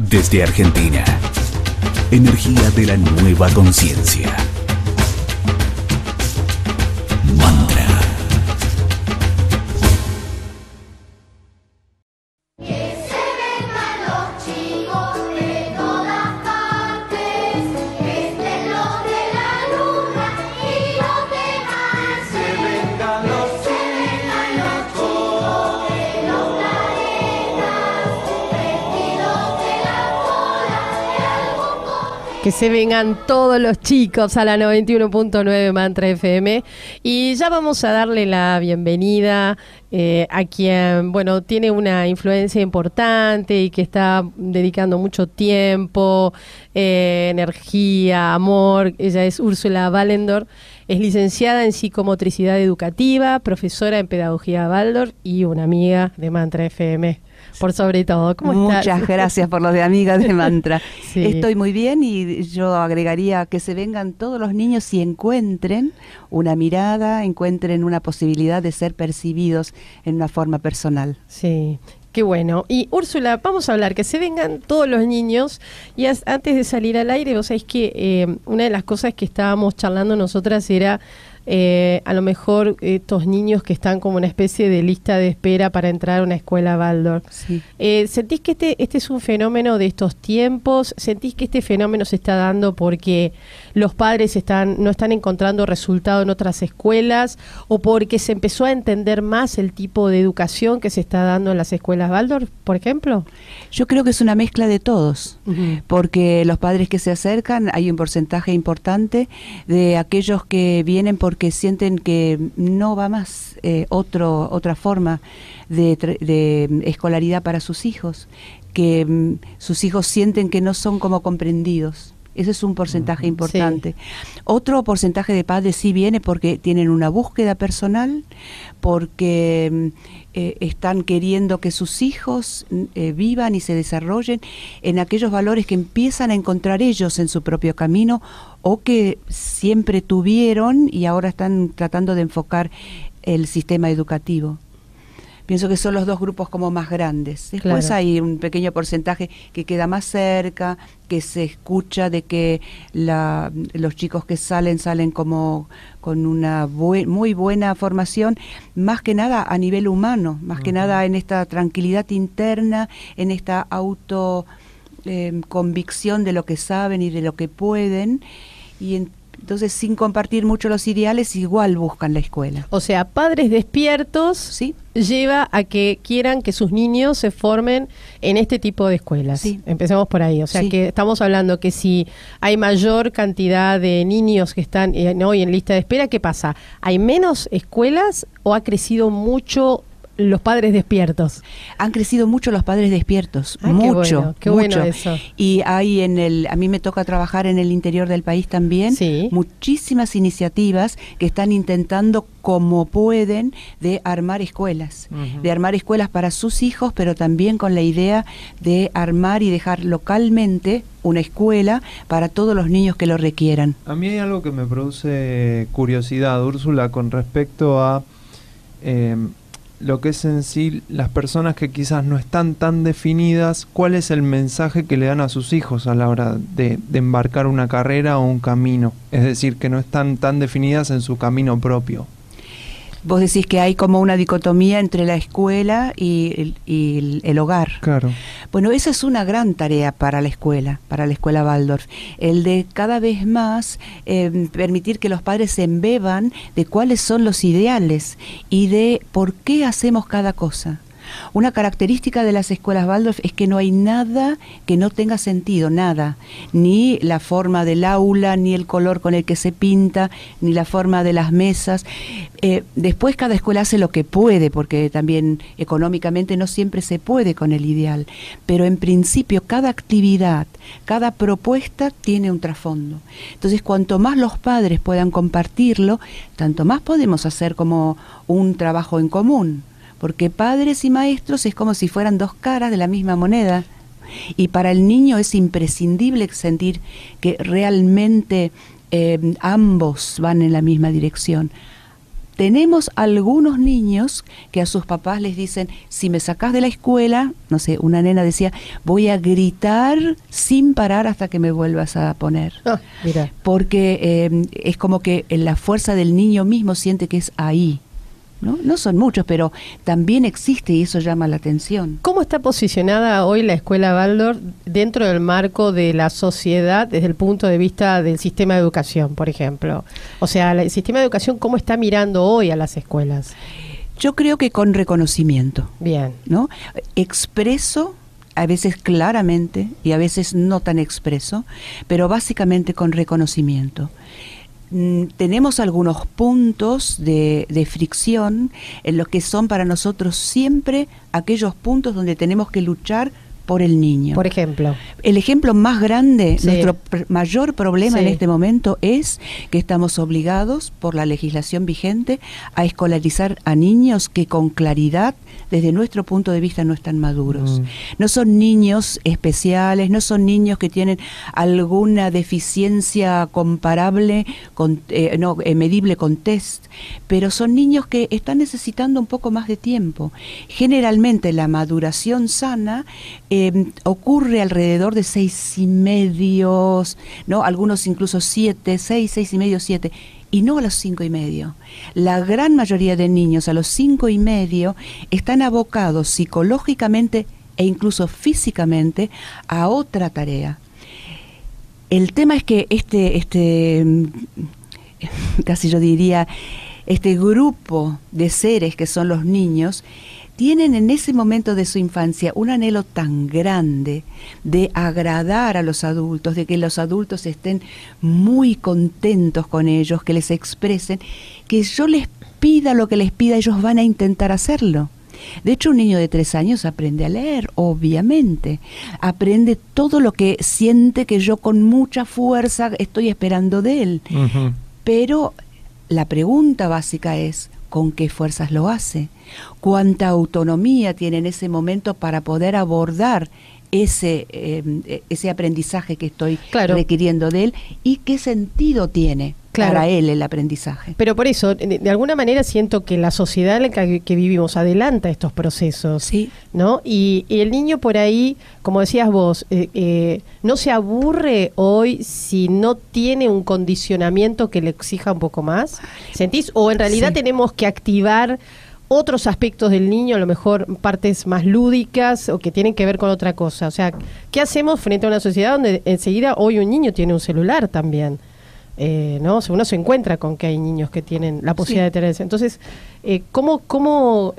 Desde Argentina, energía de la nueva conciencia. Mantra. Que se vengan los chicos de todas partes, estén los de la luna y los de Marte. Se vengan los chicos de los planetas, vestidos de la cola de algo. Que se vengan todos los chicos a la 91.9 Mantra FM. Y ya vamos a darle la bienvenida a quien, bueno, tiene una influencia importante y que está dedicando mucho tiempo, energía, amor. Ella es Úrsula Vallendor, es licenciada en psicomotricidad educativa, profesora en pedagogía Waldorf y una amiga de Mantra FM. Por sobre todo, ¿cómo estás? Muchas gracias por los de amigas de Mantra. Sí. Estoy muy bien y yo agregaría que se vengan todos los niños y encuentren una mirada, encuentren una posibilidad de ser percibidos en una forma personal. Sí, qué bueno. Y Úrsula, vamos a hablar, que se vengan todos los niños. Y antes de salir al aire, vos sabés que una de las cosas que estábamos charlando nosotras era... a lo mejor estos niños que están como una especie de lista de espera para entrar a una escuela Waldorf. Sí. ¿Sentís que este es un fenómeno de estos tiempos? ¿Sentís que este fenómeno se está dando porque los padres no están encontrando resultado en otras escuelas, o porque se empezó a entender más el tipo de educación que se está dando en las escuelas Waldorf, por ejemplo? Yo creo que es una mezcla de todos, porque los padres que se acercan, hay un porcentaje importante de aquellos que vienen porque sienten que no va más otra forma de escolaridad para sus hijos, que sus hijos sienten que no son como comprendidos. Ese es un porcentaje importante. Sí. Otro porcentaje de padres sí viene porque tienen una búsqueda personal, porque están queriendo que sus hijos vivan y se desarrollen en aquellos valores que empiezan a encontrar ellos en su propio camino, o que siempre tuvieron y ahora están tratando de enfocar el sistema educativo. Pienso que son los dos grupos como más grandes. Después claro, hay un pequeño porcentaje que queda más cerca, que se escucha de que los chicos que salen como con una muy buena formación, más que nada a nivel humano, más que nada en esta tranquilidad interna, en esta autoconvicción de lo que saben y de lo que pueden. Y entonces, sin compartir mucho los ideales, igual buscan la escuela. O sea, padres despiertos, ¿sí?, lleva a que quieran que sus niños se formen en este tipo de escuelas. Sí. Empecemos por ahí. O sea, sí, que estamos hablando que si hay mayor cantidad de niños que están hoy en lista de espera, ¿qué pasa? ¿Hay menos escuelas o ha crecido mucho los padres despiertos? Han crecido mucho los padres despiertos, mucho, qué bueno, mucho. Bueno eso. Y hay a mí me toca trabajar en el interior del país también, sí, muchísimas iniciativas que están intentando como pueden de armar escuelas, de armar escuelas para sus hijos, pero también con la idea de armar y dejar localmente una escuela para todos los niños que lo requieran. A mí hay algo que me produce curiosidad, Úrsula, con respecto a... lo que es en sí las personas que quizás no están tan definidas, ¿cuál es el mensaje que le dan a sus hijos a la hora de embarcar una carrera o un camino? Es decir, que no están tan definidas en su camino propio. Vos decís que hay como una dicotomía entre la escuela y el hogar. Claro. Bueno, esa es una gran tarea para la escuela Waldorf, el de cada vez más permitir que los padres se embeban de cuáles son los ideales y de por qué hacemos cada cosa. Una característica de las escuelas Waldorf es que no hay nada que no tenga sentido, nada. Ni la forma del aula, ni el color con el que se pinta, ni la forma de las mesas. Después cada escuela hace lo que puede, porque también económicamente no siempre se puede con el ideal. Pero en principio cada actividad, cada propuesta tiene un trasfondo. Entonces cuanto más los padres puedan compartirlo, tanto más podemos hacer como un trabajo en común. Porque padres y maestros es como si fueran dos caras de la misma moneda. Y para el niño es imprescindible sentir que realmente ambos van en la misma dirección. Tenemos algunos niños que a sus papás les dicen, si me sacás de la escuela, no sé, una nena decía, voy a gritar sin parar hasta que me vuelvas a poner. Oh, mira. Porque es como que la fuerza del niño mismo siente que es ahí. ¿No? No son muchos, pero también existe y eso llama la atención. ¿Cómo está posicionada hoy la Escuela Waldorf dentro del marco de la sociedad desde el punto de vista del sistema de educación, por ejemplo? O sea, el sistema de educación, ¿cómo está mirando hoy a las escuelas? Yo creo que con reconocimiento. Bien. ¿No? Expreso, a veces claramente y a veces no tan expreso, pero básicamente con reconocimiento. Tenemos algunos puntos de fricción en los que son para nosotros siempre aquellos puntos donde tenemos que luchar por el niño. Por ejemplo. El ejemplo más grande, sí. Nuestro mayor problema, sí, en este momento es que estamos obligados por la legislación vigente a escolarizar a niños que con claridad, desde nuestro punto de vista, no están maduros. Mm. No son niños especiales, no son niños que tienen alguna deficiencia comparable, con, medible con test, pero son niños que están necesitando un poco más de tiempo. Generalmente la maduración sana ocurre alrededor de 6 y medio, ¿no? Algunos incluso 7, 6, 6 y medio, 7, y no a los 5 y medio. La gran mayoría de niños a los 5 y medio están abocados psicológicamente e incluso físicamente a otra tarea. El tema es que este casi yo diría, este grupo de seres que son los niños, tienen en ese momento de su infancia un anhelo tan grande de agradar a los adultos, de que los adultos estén muy contentos con ellos, que les expresen, que yo les pida lo que les pida, ellos van a intentar hacerlo. De hecho, un niño de 3 años aprende a leer, obviamente. Aprende todo lo que siente que yo con mucha fuerza estoy esperando de él. Uh-huh. Pero la pregunta básica es, ¿con qué fuerzas lo hace? ¿Cuánta autonomía tiene en ese momento para poder abordar ese aprendizaje que estoy, claro, requiriendo de él? ¿Y qué sentido tiene, claro, para él el aprendizaje? Pero por eso, de alguna manera siento que la sociedad en la que vivimos adelanta estos procesos, sí, ¿no? Y el niño por ahí, como decías vos, no se aburre hoy si no tiene un condicionamiento que le exija un poco más, ¿sentís? O en realidad, sí, tenemos que activar otros aspectos del niño, a lo mejor partes más lúdicas o que tienen que ver con otra cosa. O sea, ¿qué hacemos frente a una sociedad donde enseguida hoy un niño tiene un celular también? ¿No? O sea, uno se encuentra con que hay niños que tienen la posibilidad, sí, de tener eso. Entonces, ¿cómo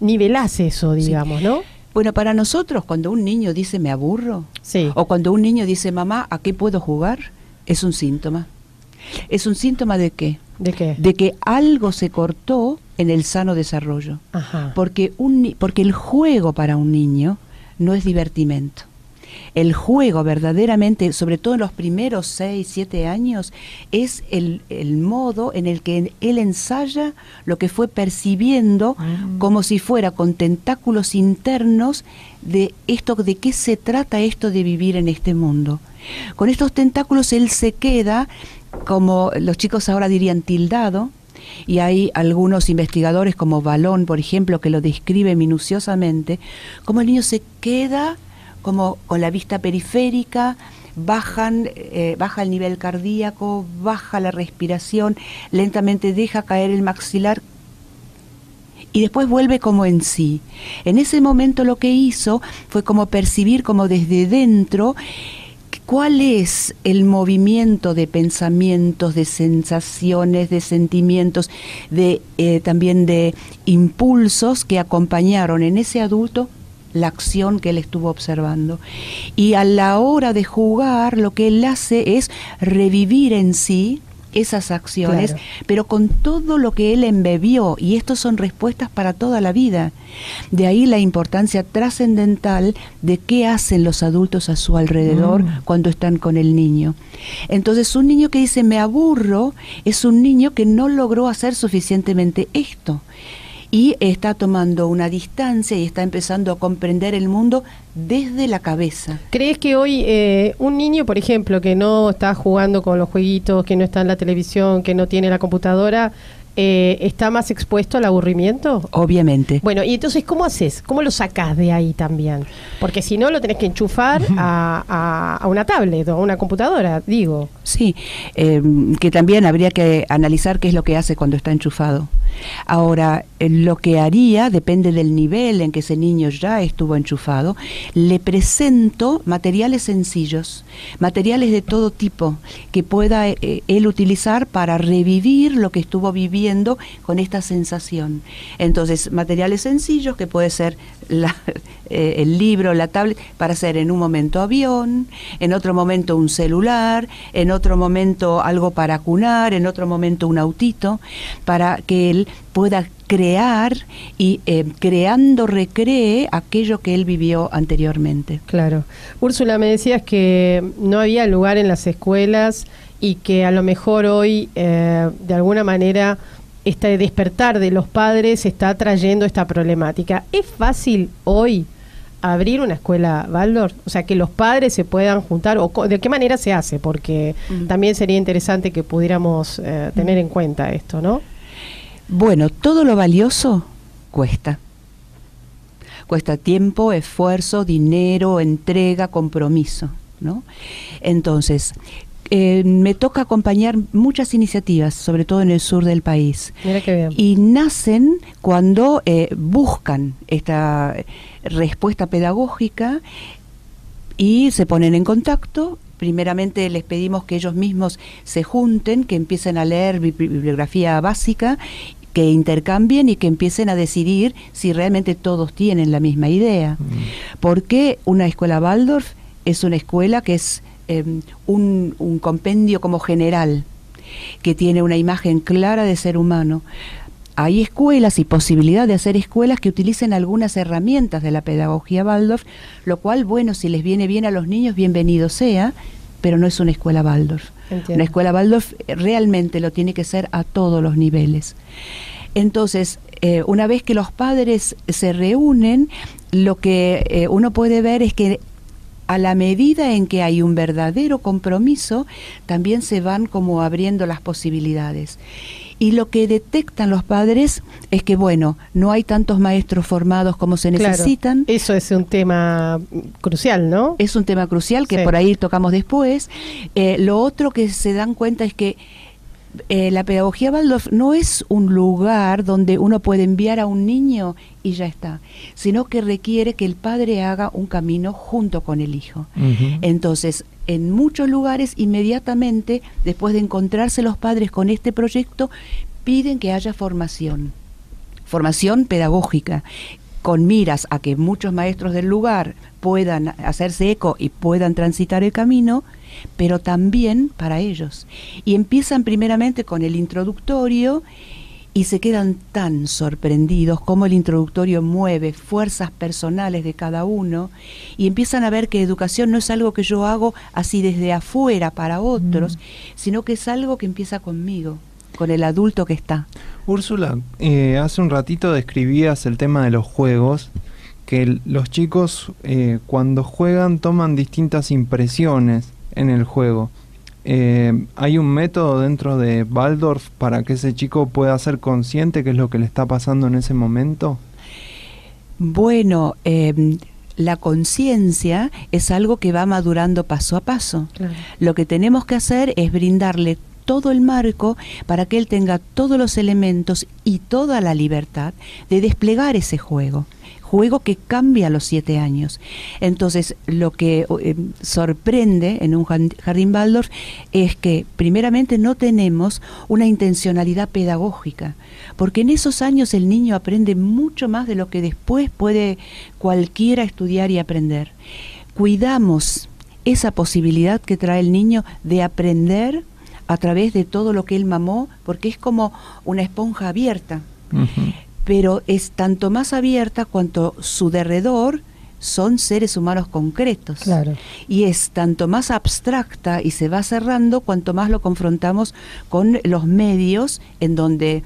nivelás eso, digamos, sí, no? Bueno, para nosotros, cuando un niño dice me aburro, sí, o cuando un niño dice mamá, ¿a qué puedo jugar? Es un síntoma. ¿Es un síntoma de qué? ¿De qué? De que algo se cortó en el sano desarrollo. Ajá. Porque el juego para un niño no es divertimento. El juego verdaderamente, sobre todo en los primeros 6, 7 años, es el modo en el que él ensaya lo que fue percibiendo, como si fuera con tentáculos internos de esto, de qué se trata esto de vivir en este mundo. Con estos tentáculos él se queda, como los chicos ahora dirían, tildado. Y hay algunos investigadores como Bolsón, por ejemplo, que lo describe minuciosamente, como el niño se queda como con la vista periférica, baja el nivel cardíaco, baja la respiración, lentamente deja caer el maxilar y después vuelve como en sí. En ese momento lo que hizo fue como percibir como desde dentro cuál es el movimiento de pensamientos, de sensaciones, de sentimientos, también de impulsos que acompañaron en ese adulto la acción que él estuvo observando. Y a la hora de jugar, lo que él hace es revivir en sí esas acciones, claro, pero con todo lo que él embebió, y estos son respuestas para toda la vida. De ahí la importancia trascendental de qué hacen los adultos a su alrededor cuando están con el niño. Entonces, un niño que dice me aburro es un niño que no logró hacer suficientemente esto y está tomando una distancia y está empezando a comprender el mundo desde la cabeza. ¿Crees que hoy un niño, por ejemplo, que no está jugando con los jueguitos, que no está en la televisión, que no tiene la computadora, está más expuesto al aburrimiento? Obviamente. Bueno, y entonces, ¿cómo haces? ¿Cómo lo sacás de ahí también? Porque si no, lo tenés que enchufar a una tablet o a una computadora, digo. Sí, que también habría que analizar qué es lo que hace cuando está enchufado. Ahora, lo que haría, depende del nivel en que ese niño ya estuvo enchufado, le presento materiales sencillos, materiales de todo tipo, que pueda él utilizar para revivir lo que estuvo viviendo con esta sensación. Entonces, materiales sencillos que puede ser el libro, la tablet, para hacer en un momento avión, en otro momento un celular, en otro momento algo para acunar, en otro momento un autito, para que él pueda crear y creando recree aquello que él vivió anteriormente. Claro. Úrsula, me decías que no había lugar en las escuelas y que a lo mejor hoy, de alguna manera, este despertar de los padres está trayendo esta problemática. ¿Es fácil hoy abrir una escuela Waldorf? O sea, que los padres se puedan juntar, o ¿de qué manera se hace? Porque también sería interesante que pudiéramos tener en cuenta esto, ¿no? Bueno, todo lo valioso cuesta. Cuesta tiempo, esfuerzo, dinero, entrega, compromiso, ¿no? Entonces, me toca acompañar muchas iniciativas, sobre todo en el sur del país. Mira qué bien. Y nacen cuando buscan esta respuesta pedagógica y se ponen en contacto. Primeramente les pedimos que ellos mismos se junten, que empiecen a leer bibliografía básica, que intercambien y que empiecen a decidir si realmente todos tienen la misma idea. Porque una escuela Waldorf es una escuela que es un compendio como general, que tiene una imagen clara de ser humano. Hay escuelas y posibilidad de hacer escuelas que utilicen algunas herramientas de la pedagogía Waldorf, lo cual, bueno, si les viene bien a los niños, bienvenido sea, pero no es una escuela Waldorf. Entiendo. Una escuela Waldorf realmente lo tiene que ser a todos los niveles. Entonces, una vez que los padres se reúnen, lo que uno puede ver es que a la medida en que hay un verdadero compromiso, también se van como abriendo las posibilidades. Y lo que detectan los padres es que, bueno, no hay tantos maestros formados como se necesitan. Claro, eso es un tema crucial, ¿no? Es un tema crucial que por ahí tocamos después. Lo otro que se dan cuenta es que la pedagogía Waldorf no es un lugar donde uno puede enviar a un niño y ya está, sino que requiere que el padre haga un camino junto con el hijo. Entonces, en muchos lugares, inmediatamente después de encontrarse los padres con este proyecto, piden que haya formación, formación pedagógica, con miras a que muchos maestros del lugar puedan hacerse eco y puedan transitar el camino, pero también para ellos. Y empiezan primeramente con el introductorio y se quedan tan sorprendidos como el introductorio mueve fuerzas personales de cada uno, y empiezan a ver que educación no es algo que yo hago así desde afuera para otros, sino que es algo que empieza conmigo, con el adulto que está. Úrsula, hace un ratito describías el tema de los juegos, que los chicos cuando juegan toman distintas impresiones en el juego. ¿Hay un método dentro de Waldorf para que ese chico pueda ser consciente qué es lo que le está pasando en ese momento? Bueno, la conciencia es algo que va madurando paso a paso. Claro. Lo que tenemos que hacer es brindarle todo el marco para que él tenga todos los elementos y toda la libertad de desplegar ese juego. Juego que cambia a los 7 años. Entonces, lo que sorprende en un jardín Waldorf es que, primeramente, no tenemos una intencionalidad pedagógica, porque en esos años el niño aprende mucho más de lo que después puede cualquiera estudiar y aprender. Cuidamos esa posibilidad que trae el niño de aprender a través de todo lo que él mamó, porque es como una esponja abierta. Pero es tanto más abierta cuanto su derredor son seres humanos concretos. Claro. Y es tanto más abstracta y se va cerrando cuanto más lo confrontamos con los medios en donde,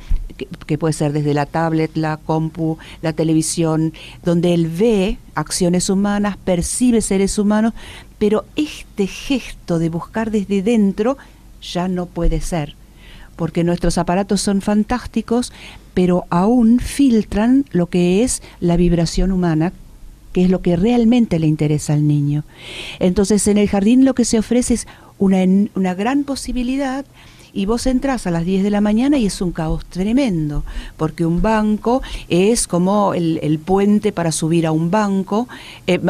que puede ser desde la tablet, la compu, la televisión, donde él ve acciones humanas, percibe seres humanos, pero este gesto de buscar desde dentro ya no puede ser. porque nuestros aparatos son fantásticos, pero aún filtran lo que es la vibración humana, que es lo que realmente le interesa al niño. Entonces, en el jardín lo que se ofrece es una gran posibilidad, y vos entras a las 10 de la mañana y es un caos tremendo, porque un banco es como el puente para subir a un banco,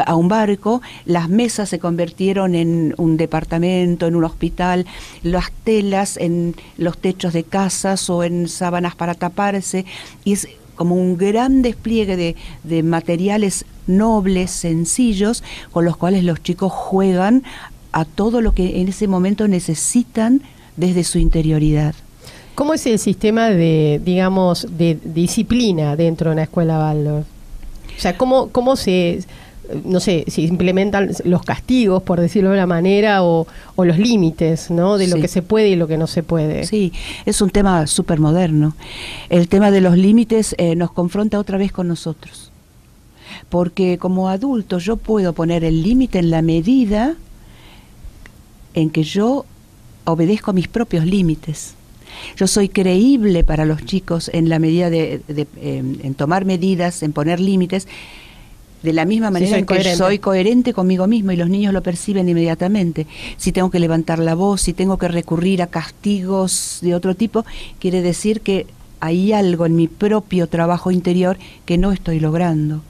a un barco, las mesas se convirtieron en un departamento, en un hospital, las telas en los techos de casas o en sábanas para taparse, y es como un gran despliegue de materiales nobles, sencillos, con los cuales los chicos juegan a todo lo que en ese momento necesitan desde su interioridad. ¿Cómo es el sistema de, digamos, de disciplina dentro de una escuela Waldorf? O sea, ¿cómo se, no sé, si implementan los castigos, por decirlo de una manera, o los límites, ¿no? De lo que se puede y lo que no se puede. Sí, es un tema súper moderno. El tema de los límites nos confronta otra vez con nosotros. Porque como adulto yo puedo poner el límite en la medida en que yo obedezco a mis propios límites. Yo soy creíble para los chicos en la medida en tomar medidas, en poner límites, de la misma manera en que soy coherente conmigo mismo, y los niños lo perciben inmediatamente. Si tengo que levantar la voz, si tengo que recurrir a castigos de otro tipo, quiere decir que hay algo en mi propio trabajo interior que no estoy logrando.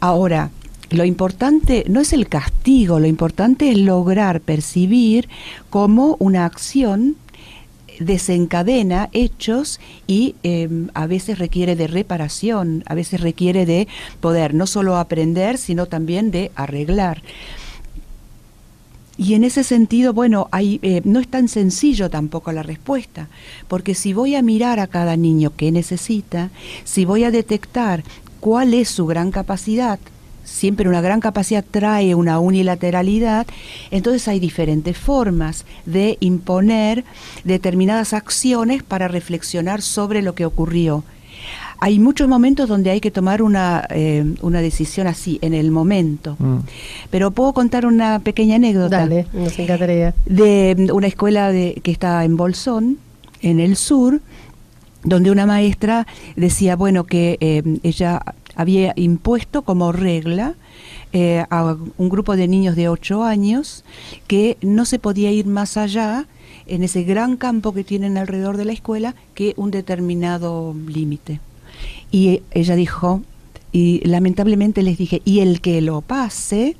Ahora, lo importante no es el castigo, lo importante es lograr percibir cómo una acción desencadena hechos y a veces requiere de reparación, a veces requiere de poder no solo aprender, sino también de arreglar. Y en ese sentido, bueno, no es tan sencillo tampoco la respuesta, porque si voy a mirar a cada niño que necesita, si voy a detectar cuál es su gran capacidad, siempre una gran capacidad trae una unilateralidad, entonces hay diferentes formas de imponer determinadas acciones para reflexionar sobre lo que ocurrió. Hay muchos momentos donde hay que tomar una decisión así, en el momento. Pero puedo contar una pequeña anécdota. Dale, nos encantaría. De una escuela que está en Bolsón, en el sur, donde una maestra decía, bueno, que ella había impuesto como regla a un grupo de niños de 8 años que no se podía ir más allá en ese gran campo que tienen alrededor de la escuela que un determinado límite. Y ella dijo, y lamentablemente les dije, y el que lo pase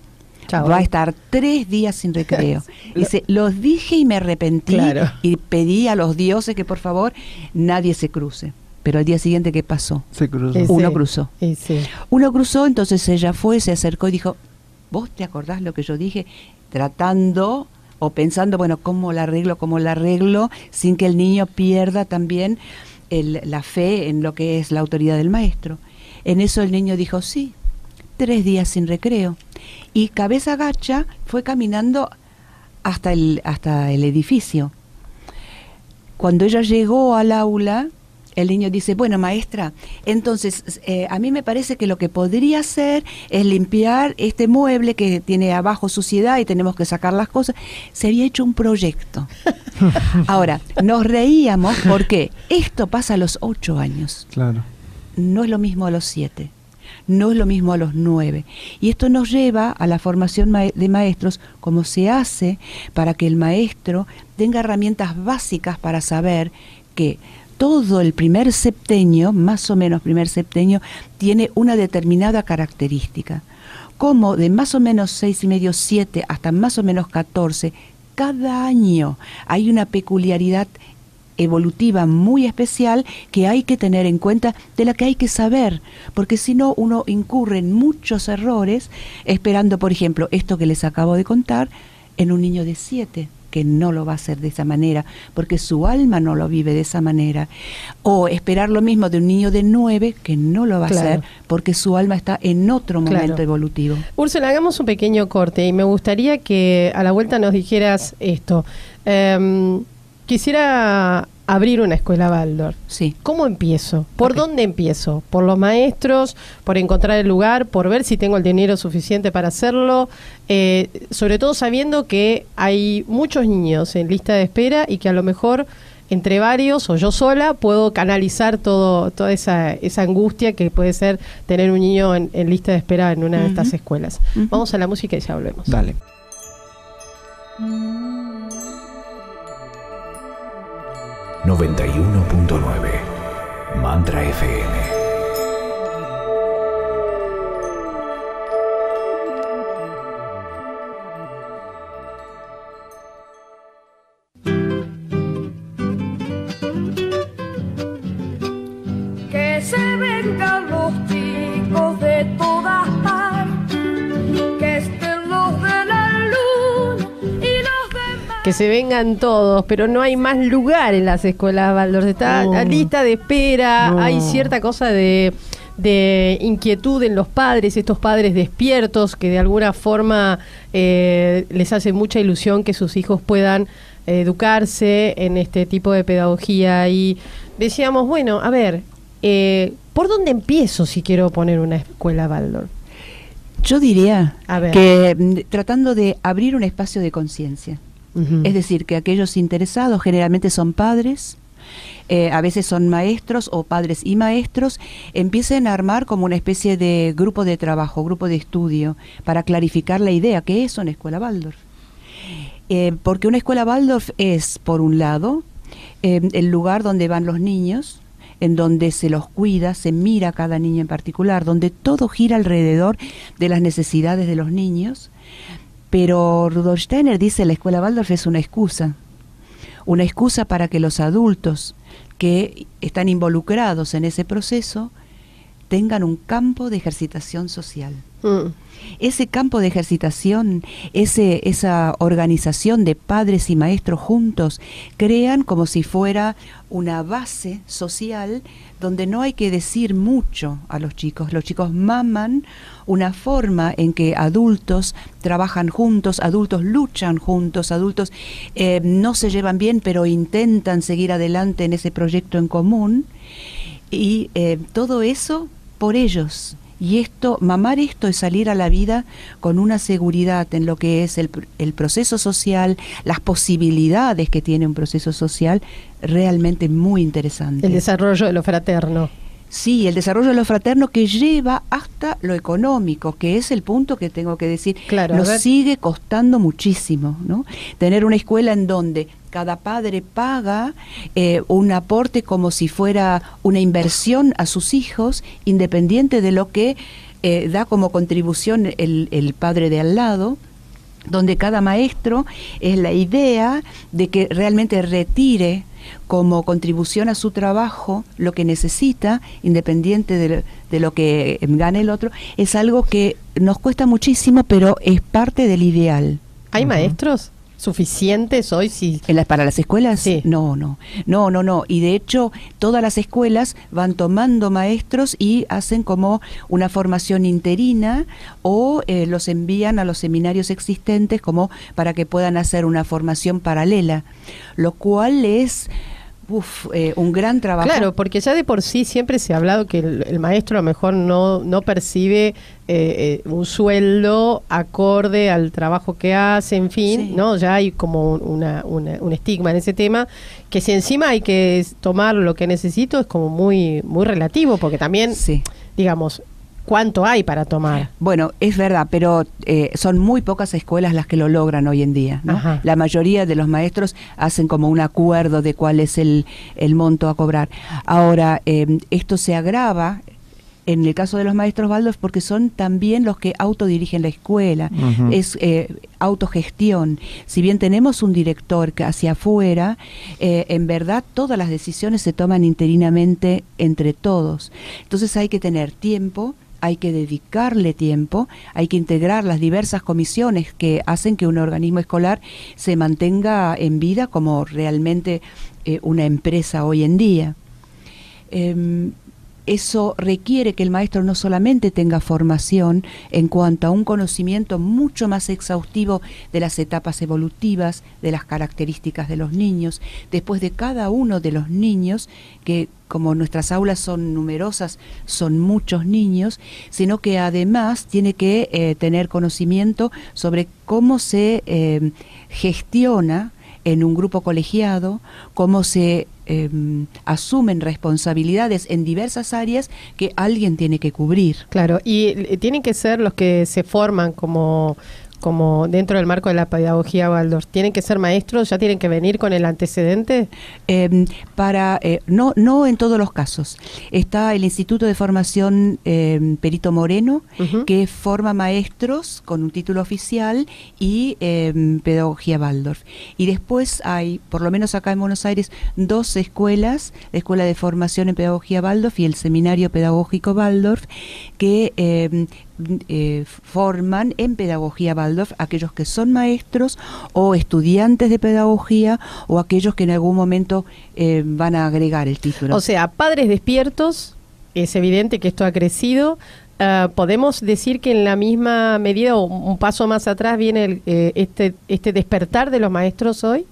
va a estar 3 días sin recreo. Dice, los dije y me arrepentí, claro, y pedí a los dioses que por favor nadie se cruce. Pero al día siguiente, ¿qué pasó? Se cruzó. Uno cruzó, entonces ella fue, se acercó y dijo, ¿vos te acordás lo que yo dije? Tratando o pensando, bueno, ¿cómo la arreglo? Sin que el niño pierda también la fe en lo que es la autoridad del maestro. En eso el niño dijo, sí, 3 días sin recreo. Y cabeza gacha fue caminando hasta el edificio. Cuando ella llegó al aula, el niño dice, bueno, maestra, entonces a mí me parece que lo que podría hacer es limpiar este mueble que tiene abajo suciedad y tenemos que sacar las cosas. Se había hecho un proyecto. Ahora, nos reíamos porque esto pasa a los 8 años. Claro. No es lo mismo a los 7. No es lo mismo a los 9. Y esto nos lleva a la formación de maestros, cómo se hace para que el maestro tenga herramientas básicas para saber que todo el primer septenio, más o menos primer septenio, tiene una determinada característica. Como de más o menos 6,5, 7 hasta más o menos 14, cada año hay una peculiaridad evolutiva muy especial que hay que tener en cuenta, de la que hay que saber, porque si no uno incurre en muchos errores esperando, por ejemplo, esto que les acabo de contar en un niño de 7. Que no lo va a hacer de esa manera, porque su alma no lo vive de esa manera. O esperar lo mismo de un niño de 9, que no lo va a hacer, porque su alma está en otro momento evolutivo. Úrsula, hagamos un pequeño corte y me gustaría que a la vuelta nos dijeras esto. Quisiera abrir una escuela Waldorf. Sí. ¿Cómo empiezo? ¿Por dónde empiezo? ¿Por los maestros? ¿Por encontrar el lugar? ¿Por ver si tengo el dinero suficiente para hacerlo? Sobre todo sabiendo que hay muchos niños en lista de espera y que a lo mejor entre varios o yo sola puedo canalizar toda esa angustia que puede ser tener un niño en lista de espera en una de estas escuelas. Vamos a la música y ya volvemos. Dale. ...91.9... Mantra FM. Que se vengan todos, pero no hay más lugar en las escuelas Waldorf. Está la lista de espera, hay cierta cosa de inquietud en los padres, estos padres despiertos que de alguna forma les hace mucha ilusión que sus hijos puedan educarse en este tipo de pedagogía. Y decíamos, bueno, a ver, ¿por dónde empiezo si quiero poner una escuela Waldorf? Yo diría que tratando de abrir un espacio de conciencia. Es decir, que aquellos interesados generalmente son padres, a veces son maestros o padres y maestros, empiecen a armar como una especie de grupo de trabajo, grupo de estudio, para clarificar la idea que es una escuela Waldorf. Porque una escuela Waldorf es, por un lado, el lugar donde van los niños, en donde se los cuida, se mira a cada niño en particular, donde todo gira alrededor de las necesidades de los niños. Pero Rudolf Steiner dice que la escuela Waldorf es una excusa para que los adultos que están involucrados en ese proceso tengan un campo de ejercitación social. Ese campo de ejercitación, esa organización de padres y maestros juntos, crean como si fuera una base social donde no hay que decir mucho a los chicos. Los chicos maman una forma en que adultos trabajan juntos, adultos luchan juntos, adultos no se llevan bien pero intentan seguir adelante en ese proyecto en común, y todo eso por ellos. Y esto, mamar esto es salir a la vida con una seguridad en lo que es el proceso social, las posibilidades que tiene un proceso social realmente muy interesante. El desarrollo de lo fraterno. Sí, el desarrollo de lo fraterno que lleva hasta lo económico, que es el punto que tengo que decir. Claro, nos sigue costando muchísimo, ¿no? Tener una escuela en donde cada padre paga un aporte como si fuera una inversión a sus hijos, independiente de lo que da como contribución el padre de al lado, donde cada maestro es la idea de que realmente retire como contribución a su trabajo lo que necesita, independiente de lo que gane el otro. Es algo que nos cuesta muchísimo, pero es parte del ideal. ¿Hay maestros suficientes hoy? Sí. ¿Para las escuelas? Sí. No. Y de hecho, todas las escuelas van tomando maestros y hacen como una formación interina o los envían a los seminarios existentes como para que puedan hacer una formación paralela, lo cual es un gran trabajo. Claro, porque ya de por sí siempre se ha hablado que el maestro a lo mejor no percibe un sueldo acorde al trabajo que hace, en fin, ¿no? Ya hay como un estigma en ese tema, que si encima hay que tomar lo que necesito es como muy, muy relativo, porque también, digamos, ¿cuánto hay para tomar? Bueno, es verdad, pero son muy pocas escuelas las que lo logran hoy en día, ¿no? La mayoría de los maestros hacen como un acuerdo de cuál es el monto a cobrar. Ahora, esto se agrava en el caso de los maestros Waldorf porque son también los que autodirigen la escuela. Es autogestión. Si bien tenemos un director que hacia afuera, en verdad todas las decisiones se toman interinamente entre todos. Entonces hay que tener tiempo, hay que dedicarle tiempo, hay que integrar las diversas comisiones que hacen que un organismo escolar se mantenga en vida como realmente una empresa hoy en día. Eso requiere que el maestro no solamente tenga formación en cuanto a un conocimiento mucho más exhaustivo de las etapas evolutivas, de las características de los niños, después de cada uno de los niños, que como nuestras aulas son numerosas, son muchos niños, sino que además tiene que tener conocimiento sobre cómo se gestiona en un grupo colegiado, cómo se asumen responsabilidades en diversas áreas que alguien tiene que cubrir. Claro, y tienen que ser los que se forman como dentro del marco de la pedagogía Waldorf, ¿tienen que ser maestros? ¿Ya tienen que venir con el antecedente? No en todos los casos. Está el Instituto de Formación Perito Moreno, que forma maestros con un título oficial y pedagogía Waldorf. Y después hay, por lo menos acá en Buenos Aires, dos escuelas, la Escuela de Formación en Pedagogía Waldorf y el Seminario Pedagógico Waldorf, que forman en pedagogía Waldorf aquellos que son maestros o estudiantes de pedagogía o aquellos que en algún momento van a agregar el título. O sea, padres despiertos, es evidente que esto ha crecido. Podemos decir que en la misma medida o un paso más atrás viene este despertar de los maestros hoy.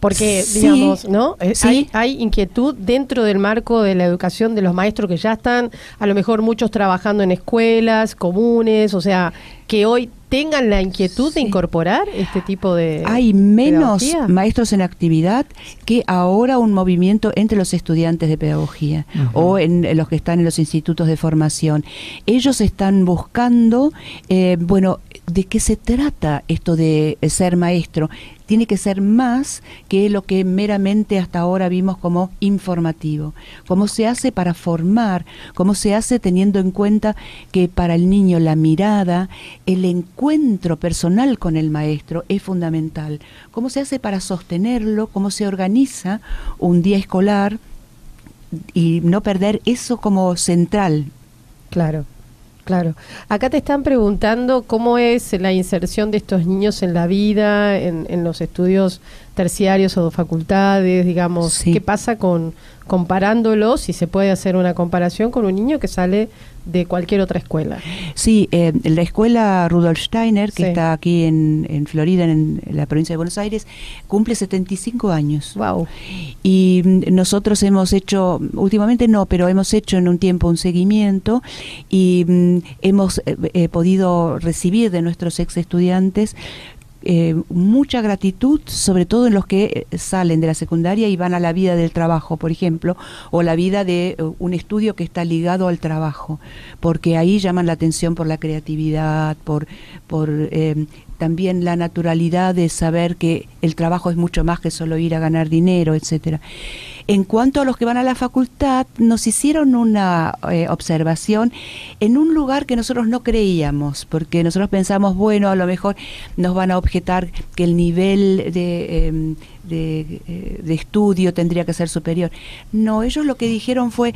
Porque, sí, digamos, ¿no? Sí. Hay inquietud dentro del marco de la educación de los maestros que ya están, a lo mejor muchos trabajando en escuelas comunes, o sea, que hoy tengan la inquietud de incorporar este tipo de... Hay menos pedagogía. Maestros en actividad que ahora un movimiento entre los estudiantes de pedagogía o en los que están en los institutos de formación. Ellos están buscando, ¿de qué se trata esto de ser maestro? Tiene que ser más que lo que meramente hasta ahora vimos como informativo. Cómo se hace para formar, cómo se hace teniendo en cuenta que para el niño la mirada, el encuentro personal con el maestro es fundamental. Cómo se hace para sostenerlo, cómo se organiza un día escolar y no perder eso como central. Claro. Claro. Acá te están preguntando cómo es la inserción de estos niños en la vida, en los estudios terciarios o facultades, digamos. Sí. ¿Qué pasa comparándolos, si se puede hacer una comparación con un niño que sale de cualquier otra escuela? Sí, la escuela Rudolf Steiner, que está aquí en Florida, en la provincia de Buenos Aires, cumple 75 años. Wow. Y nosotros hemos hecho, últimamente no, pero hemos hecho en un tiempo un seguimiento y hemos podido recibir de nuestros ex estudiantes mucha gratitud, sobre todo en los que salen de la secundaria y van a la vida del trabajo, por ejemplo, o la vida de un estudio que está ligado al trabajo, porque ahí llaman la atención por la creatividad, por también la naturalidad de saber que el trabajo es mucho más que solo ir a ganar dinero, etcétera. En cuanto a los que van a la facultad, nos hicieron una observación en un lugar que nosotros no creíamos, porque nosotros pensamos, bueno, a lo mejor nos van a objetar que el nivel de estudio tendría que ser superior. No, ellos lo que dijeron fue: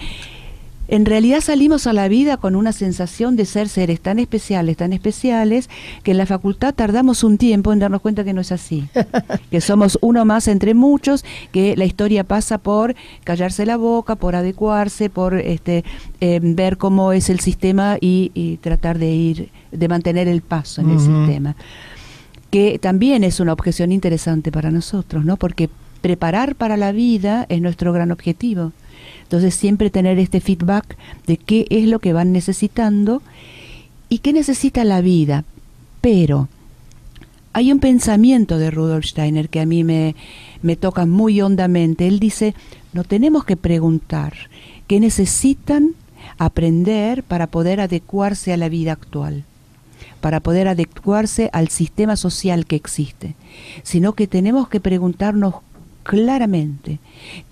en realidad salimos a la vida con una sensación de ser seres tan especiales, que en la facultad tardamos un tiempo en darnos cuenta que no es así. Que somos uno más entre muchos, que la historia pasa por callarse la boca, por adecuarse, por ver cómo es el sistema y tratar de mantener el paso en el sistema. Que también es una objeción interesante para nosotros, ¿no? Porque preparar para la vida es nuestro gran objetivo. Entonces siempre tener este feedback de qué es lo que van necesitando y qué necesita la vida. Pero hay un pensamiento de Rudolf Steiner que a mí me toca muy hondamente. Él dice: no tenemos que preguntar qué necesitan aprender para poder adecuarse a la vida actual, para poder adecuarse al sistema social que existe, sino que tenemos que preguntarnos claramente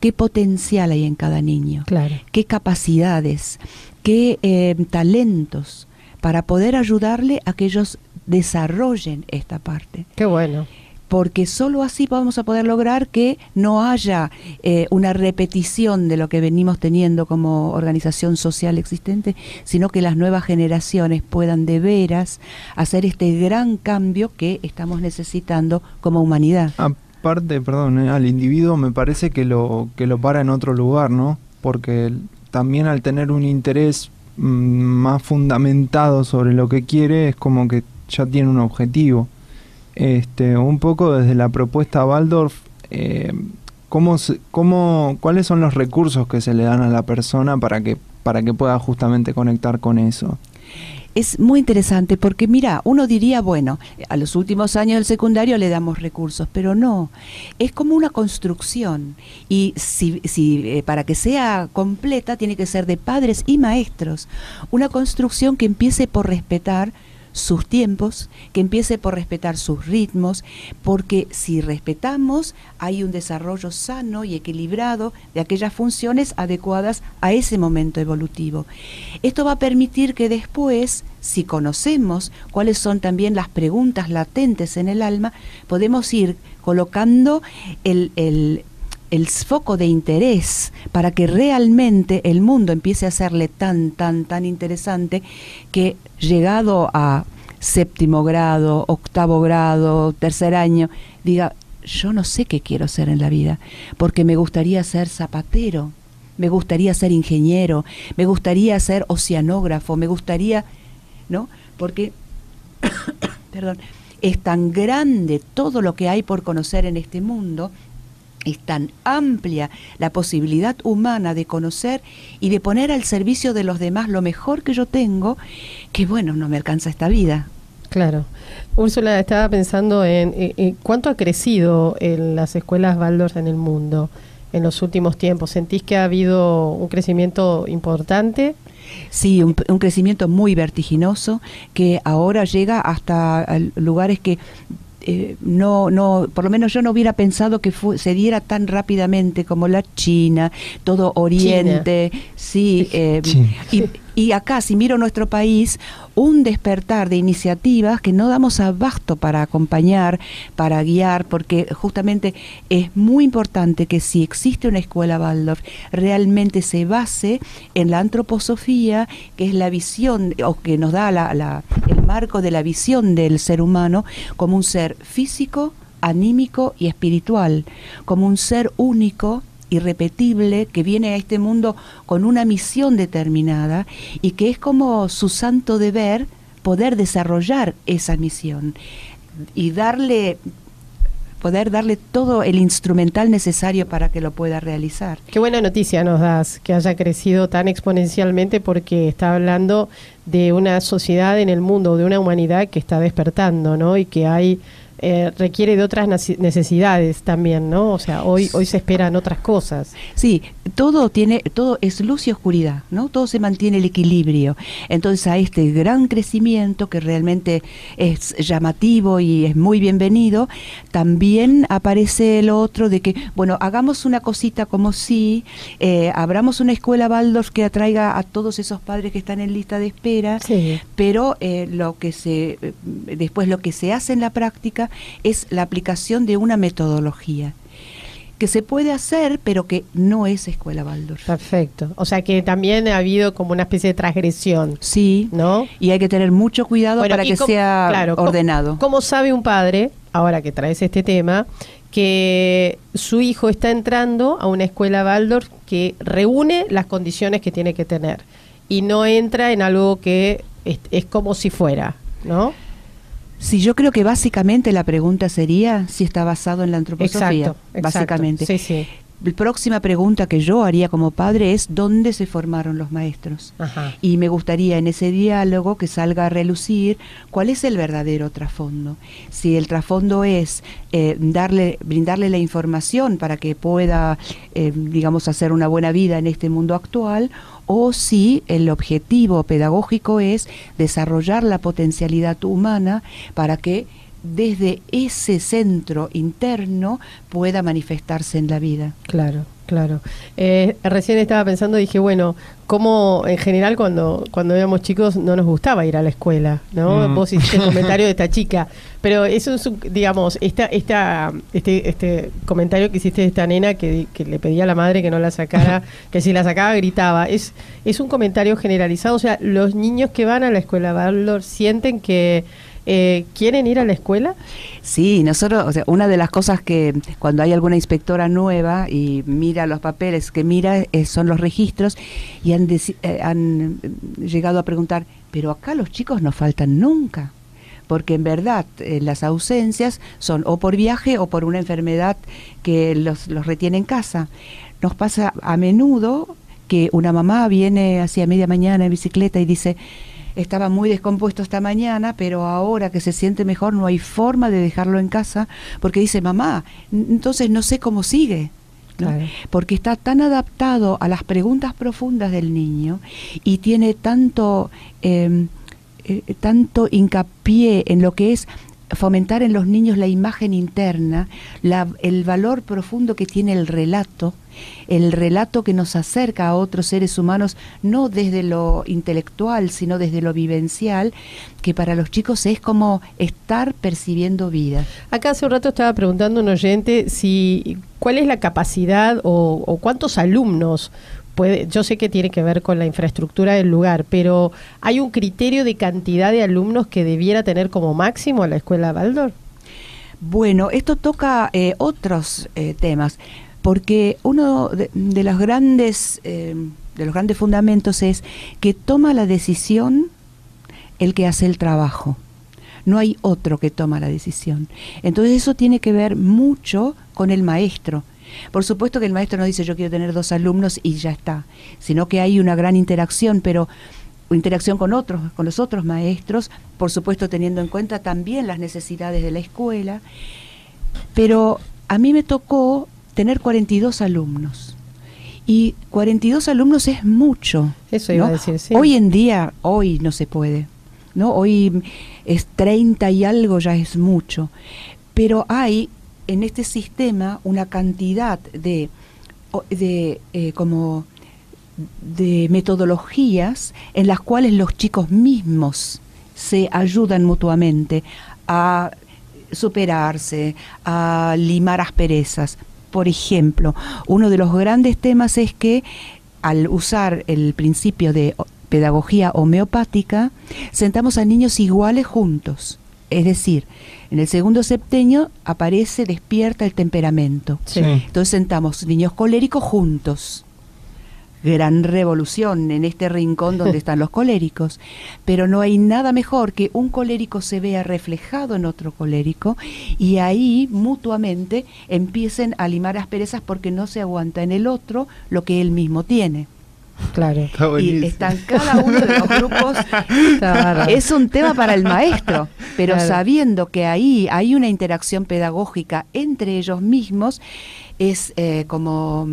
qué potencial hay en cada niño, qué capacidades, qué talentos, para poder ayudarle a que ellos desarrollen esta parte. Qué bueno. Porque solo así vamos a poder lograr que no haya una repetición de lo que venimos teniendo como organización social existente, sino que las nuevas generaciones puedan de veras hacer este gran cambio que estamos necesitando como humanidad. Parte, perdón, al individuo me parece que lo para en otro lugar, ¿no? Porque también al tener un interés más fundamentado sobre lo que quiere, es como que ya tiene un objetivo. Un poco desde la propuesta Waldorf, ¿cuáles son los recursos que se le dan a la persona para que pueda justamente conectar con eso? es muy interesante porque, mira, uno diría, bueno, a los últimos años del secundario le damos recursos, pero no, es como una construcción y para que sea completa tiene que ser de padres y maestros, una construcción que empiece por respetar sus tiempos, que empiece por respetar sus ritmos, porque si respetamos hay un desarrollo sano y equilibrado de aquellas funciones adecuadas a ese momento evolutivo. Esto va a permitir que después, si conocemos cuáles son también las preguntas latentes en el alma, podemos ir colocando el foco de interés para que realmente el mundo empiece a serle tan interesante que llegado a séptimo grado, octavo grado, tercer año, diga, yo no sé qué quiero ser en la vida, porque me gustaría ser zapatero, me gustaría ser ingeniero, me gustaría ser oceanógrafo, me gustaría, ¿no? Porque, perdón, es tan grande todo lo que hay por conocer en este mundo. Es tan amplia la posibilidad humana de conocer y de poner al servicio de los demás lo mejor que yo tengo, que bueno, no me alcanza esta vida. Claro. Úrsula, estaba pensando en cuánto ha crecido en las escuelas Waldorf en el mundo en los últimos tiempos. ¿Sentís que ha habido un crecimiento importante? Sí, un crecimiento muy vertiginoso que ahora llega hasta lugares que... no, por lo menos yo no hubiera pensado que se diera tan rápidamente como la China, todo Oriente, China. Sí, China. Y acá, si miro nuestro país, un despertar de iniciativas que no damos abasto para acompañar, para guiar, porque justamente es muy importante que si existe una escuela Waldorf, realmente se base en la antroposofía, que es la visión, o que nos da el marco de la visión del ser humano como un ser físico, anímico y espiritual, como un ser único, irrepetible, que viene a este mundo con una misión determinada y que es como su santo deber poder desarrollar esa misión y poder darle todo el instrumental necesario para que lo pueda realizar. Qué buena noticia nos das, que haya crecido tan exponencialmente, porque está hablando de una sociedad en el mundo, de una humanidad que está despertando, ¿no? Y que hay... requiere de otras necesidades también, ¿no? O sea, hoy se esperan otras cosas. Sí, todo es luz y oscuridad, ¿no? Todo se mantiene el equilibrio. Entonces, a este gran crecimiento que realmente es llamativo y es muy bienvenido, también aparece lo otro de que, bueno, hagamos una cosita como si abramos una escuela Waldorf que atraiga a todos esos padres que están en lista de espera, sí. Pero después lo que se hace en la práctica es la aplicación de una metodología que se puede hacer, pero que no es escuela Waldorf. Perfecto. O sea que también ha habido como una especie de transgresión. Sí, ¿no? Y hay que tener mucho cuidado, bueno, para que sea, claro, ordenado. ¿Cómo sabe un padre, ahora que traes este tema, que su hijo está entrando a una escuela Waldorf que reúne las condiciones que tiene que tener y no entra en algo que es como si fuera, ¿no? Sí, yo creo que básicamente la pregunta sería si está basado en la antroposofía. Exacto. Básicamente. Sí, sí. La próxima pregunta que yo haría como padre es ¿dónde se formaron los maestros? Ajá. Y me gustaría en ese diálogo que salga a relucir cuál es el verdadero trasfondo. Si el trasfondo es brindarle la información para que pueda, digamos, hacer una buena vida en este mundo actual, o si el objetivo pedagógico es desarrollar la potencialidad humana para que desde ese centro interno pueda manifestarse en la vida. Claro, claro. Recién estaba pensando, dije, bueno, cómo en general cuando éramos chicos no nos gustaba ir a la escuela, ¿no? Mm. Vos hiciste el comentario de esta chica, pero eso es, digamos, este comentario que hiciste de esta nena que le pedía a la madre que no la sacara, que si la sacaba gritaba, es un comentario generalizado. O sea, los niños que van a la escuela Waldorf sienten que ¿quieren ir a la escuela? Sí, nosotros, o sea, una de las cosas que cuando hay alguna inspectora nueva y mira los papeles que mira son los registros y han llegado a preguntar, pero acá los chicos no faltan nunca, porque en verdad las ausencias son o por viaje o por una enfermedad que los retiene en casa. Nos pasa a menudo que una mamá viene hacia media mañana en bicicleta y dice, estaba muy descompuesto esta mañana, pero ahora que se siente mejor no hay forma de dejarlo en casa, porque dice, mamá, entonces no sé cómo sigue, ¿no? Claro. Porque está tan adaptado a las preguntas profundas del niño y tiene tanto, tanto hincapié en lo que es fomentar en los niños la imagen interna, el valor profundo que tiene el relato que nos acerca a otros seres humanos, no desde lo intelectual, sino desde lo vivencial, que para los chicos es como estar percibiendo vida. Acá hace un rato estaba preguntando un oyente si cuál es la capacidad o cuántos alumnos puede, yo sé que tiene que ver con la infraestructura del lugar, pero ¿hay un criterio de cantidad de alumnos que debiera tener como máximo la escuela Waldorf? Bueno, esto toca otros temas, porque uno de los grandes fundamentos es que toma la decisión el que hace el trabajo. No hay otro que toma la decisión. Entonces eso tiene que ver mucho con el maestro. Por supuesto que el maestro no dice yo quiero tener 2 alumnos y ya está, sino que hay una gran interacción, pero interacción con otros, con los otros maestros, por supuesto teniendo en cuenta también las necesidades de la escuela. Pero a mí me tocó tener 42 alumnos, y 42 alumnos es mucho. Eso iba, ¿no?, a decir, sí. Hoy en día, hoy no se puede, ¿no? Hoy es 30 y algo, ya es mucho, pero hay en este sistema una cantidad de metodologías en las cuales los chicos mismos se ayudan mutuamente a superarse, a limar asperezas. Por ejemplo, uno de los grandes temas es que al usar el principio de pedagogía homeopática, sentamos a niños iguales juntos. Es decir, en el segundo septenio aparece, despierta el temperamento. Sí. Entonces sentamos niños coléricos juntos. Gran revolución en este rincón donde están los coléricos. Pero no hay nada mejor que un colérico se vea reflejado en otro colérico y ahí mutuamente empiecen a limar asperezas, porque no se aguanta en el otro lo que él mismo tiene. Claro. Está, y están cada uno de los grupos. Es un tema para el maestro, pero claro, sabiendo que ahí hay una interacción pedagógica entre ellos mismos, es como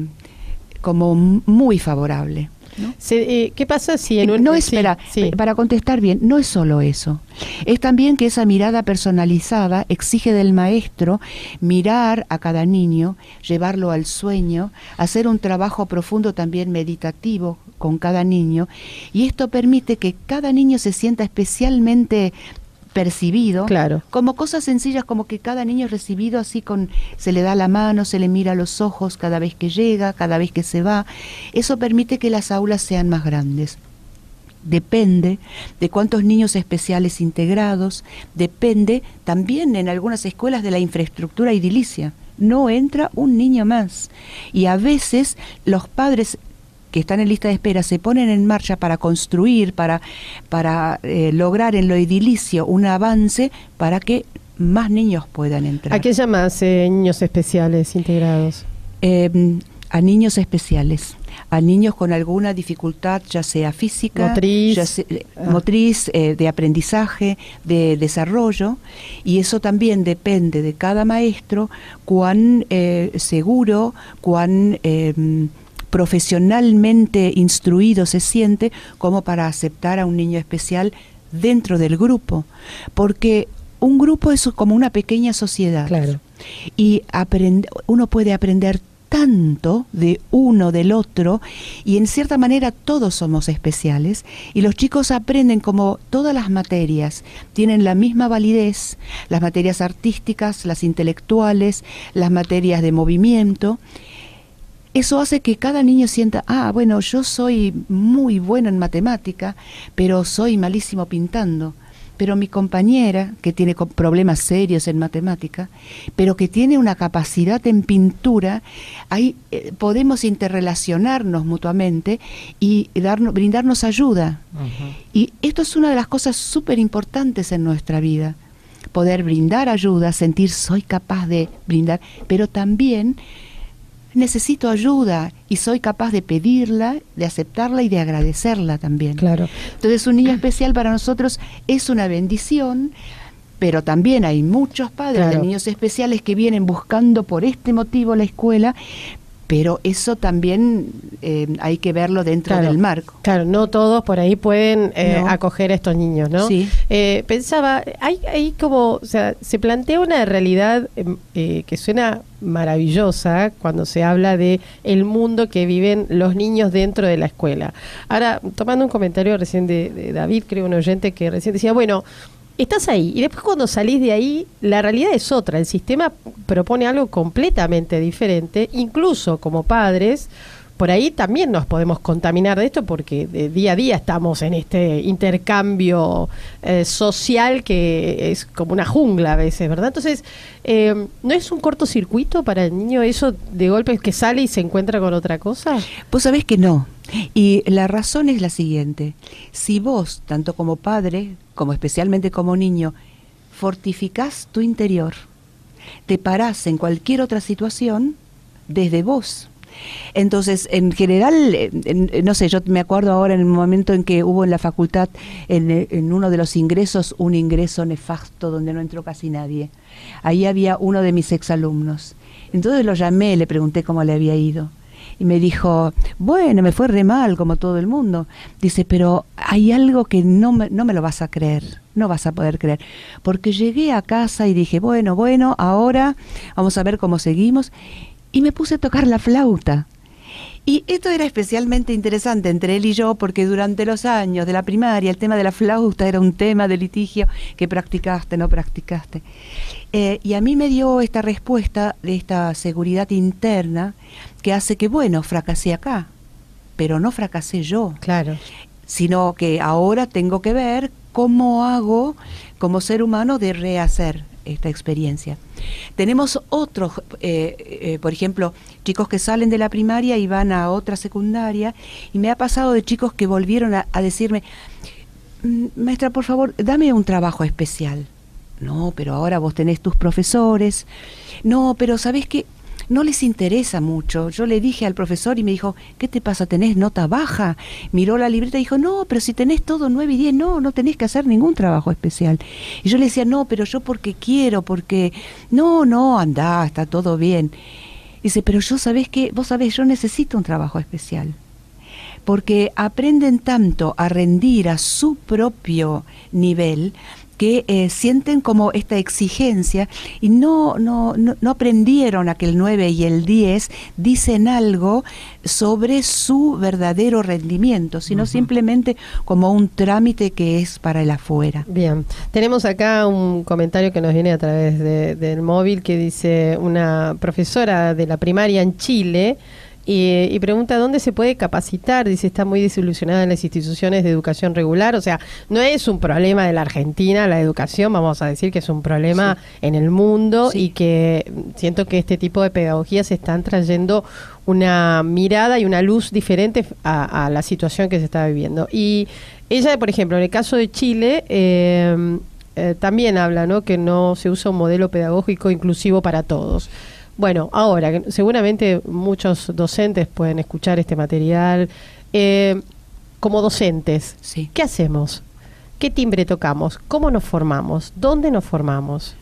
muy favorable, ¿no? ¿Qué pasa si en un... No, espera, sí, sí, para contestar bien, no es solo eso. Es también que esa mirada personalizada exige del maestro mirar a cada niño, llevarlo al sueño, hacer un trabajo profundo también meditativo con cada niño, y esto permite que cada niño se sienta especialmente percibido, claro, como cosas sencillas, como que cada niño es recibido así con, se le da la mano, se le mira a los ojos cada vez que llega, cada vez que se va. Eso permite que las aulas sean más grandes. Depende de cuántos niños especiales integrados, depende también en algunas escuelas de la infraestructura edilicia. No entra un niño más. Y a veces los padres que están en lista de espera se ponen en marcha para construir, para lograr en lo edilicio un avance para que más niños puedan entrar. ¿A qué llamas niños especiales integrados? A niños especiales, a niños con alguna dificultad, ya sea física, motriz, de aprendizaje, de desarrollo, y eso también depende de cada maestro, cuán seguro, cuán profesionalmente instruido se siente como para aceptar a un niño especial dentro del grupo, porque un grupo es como una pequeña sociedad. Claro. Y uno puede aprender tanto de uno, del otro, y en cierta manera todos somos especiales, y los chicos aprenden como todas las materias, tienen la misma validez, las materias artísticas, las intelectuales, las materias de movimiento. Eso hace que cada niño sienta, ah, bueno, yo soy muy bueno en matemática, pero soy malísimo pintando. Pero mi compañera, que tiene problemas serios en matemática, pero que tiene una capacidad en pintura, ahí podemos interrelacionarnos mutuamente y brindarnos ayuda. Uh-huh. Y esto es una de las cosas súper importantes en nuestra vida. Poder brindar ayuda, sentir soy capaz de brindar, pero también necesito ayuda y soy capaz de pedirla, de aceptarla y de agradecerla también. Claro. Entonces un niño especial para nosotros es una bendición, pero también hay muchos padres claro. de niños especiales que vienen buscando por este motivo la escuela, pero eso también hay que verlo dentro claro, del marco. Claro, no todos por ahí pueden no. acoger a estos niños, ¿no? Sí. Pensaba, hay como, o sea, se plantea una realidad que suena maravillosa cuando se habla de el mundo que viven los niños dentro de la escuela. Ahora, tomando un comentario recién de David, creo un oyente que recién decía, bueno, estás ahí y después cuando salís de ahí la realidad es otra, el sistema propone algo completamente diferente, incluso como padres, por ahí también nos podemos contaminar de esto porque de día a día estamos en este intercambio social que es como una jungla a veces, ¿verdad? Entonces, ¿no es un cortocircuito para el niño eso de golpe que sale y se encuentra con otra cosa? Vos sabés que no. Y la razón es la siguiente, si vos, tanto como padre, como especialmente como niño, fortificás tu interior, te parás en cualquier otra situación desde vos. Entonces, en general, no sé, yo me acuerdo ahora en el momento en que hubo en la facultad, en uno de los ingresos, un ingreso nefasto donde no entró casi nadie. Ahí había uno de mis exalumnos. Entonces lo llamé, le pregunté cómo le había ido. Y me dijo, bueno, me fue re mal, como todo el mundo. Dice, pero hay algo que no me lo vas a creer, no vas a poder creer. Porque llegué a casa y dije, bueno, ahora vamos a ver cómo seguimos. Y me puse a tocar la flauta. Y esto era especialmente interesante entre él y yo, porque durante los años de la primaria el tema de la flauta era un tema de litigio que practicaste, no practicaste. Y a mí me dio esta respuesta de esta seguridad interna que hace que, bueno, fracasé acá, pero no fracasé yo. Claro. Sino que ahora tengo que ver cómo hago como ser humano de rehacer esta experiencia. Tenemos otros, por ejemplo, chicos que salen de la primaria y van a otra secundaria, y me ha pasado de chicos que volvieron a decirme, maestra, por favor, dame un trabajo especial. No, pero ahora vos tenés tus profesores. No, pero ¿sabés qué? No les interesa mucho. Yo le dije al profesor y me dijo, ¿qué te pasa? ¿Tenés nota baja? Miró la libreta y dijo, no, pero si tenés todo 9 y 10, no tenés que hacer ningún trabajo especial. Y yo le decía, no, pero yo porque quiero, porque... No, andá, está todo bien. Dice, pero yo, ¿sabés qué? Vos sabés, yo necesito un trabajo especial. Porque aprenden tanto a rendir a su propio nivel que sienten como esta exigencia y no aprendieron a que el 9 y el 10 dicen algo sobre su verdadero rendimiento, sino simplemente como un trámite que es para el afuera. Bien, tenemos acá un comentario que nos viene a través del móvil que dice una profesora de la primaria en Chile, y pregunta dónde se puede capacitar, dice, está muy desilusionada en las instituciones de educación regular, o sea, no es un problema de la Argentina, la educación, vamos a decir que es un problema sí. en el mundo sí. y que siento que este tipo de pedagogías están trayendo una mirada y una luz diferente a la situación que se está viviendo. Y ella, por ejemplo, en el caso de Chile, también habla, ¿no?, que no se usa un modelo pedagógico inclusivo para todos. Bueno, ahora, seguramente muchos docentes pueden escuchar este material. Como docentes, sí. ¿Qué hacemos? ¿Qué timbre tocamos? ¿Cómo nos formamos? ¿Dónde nos formamos?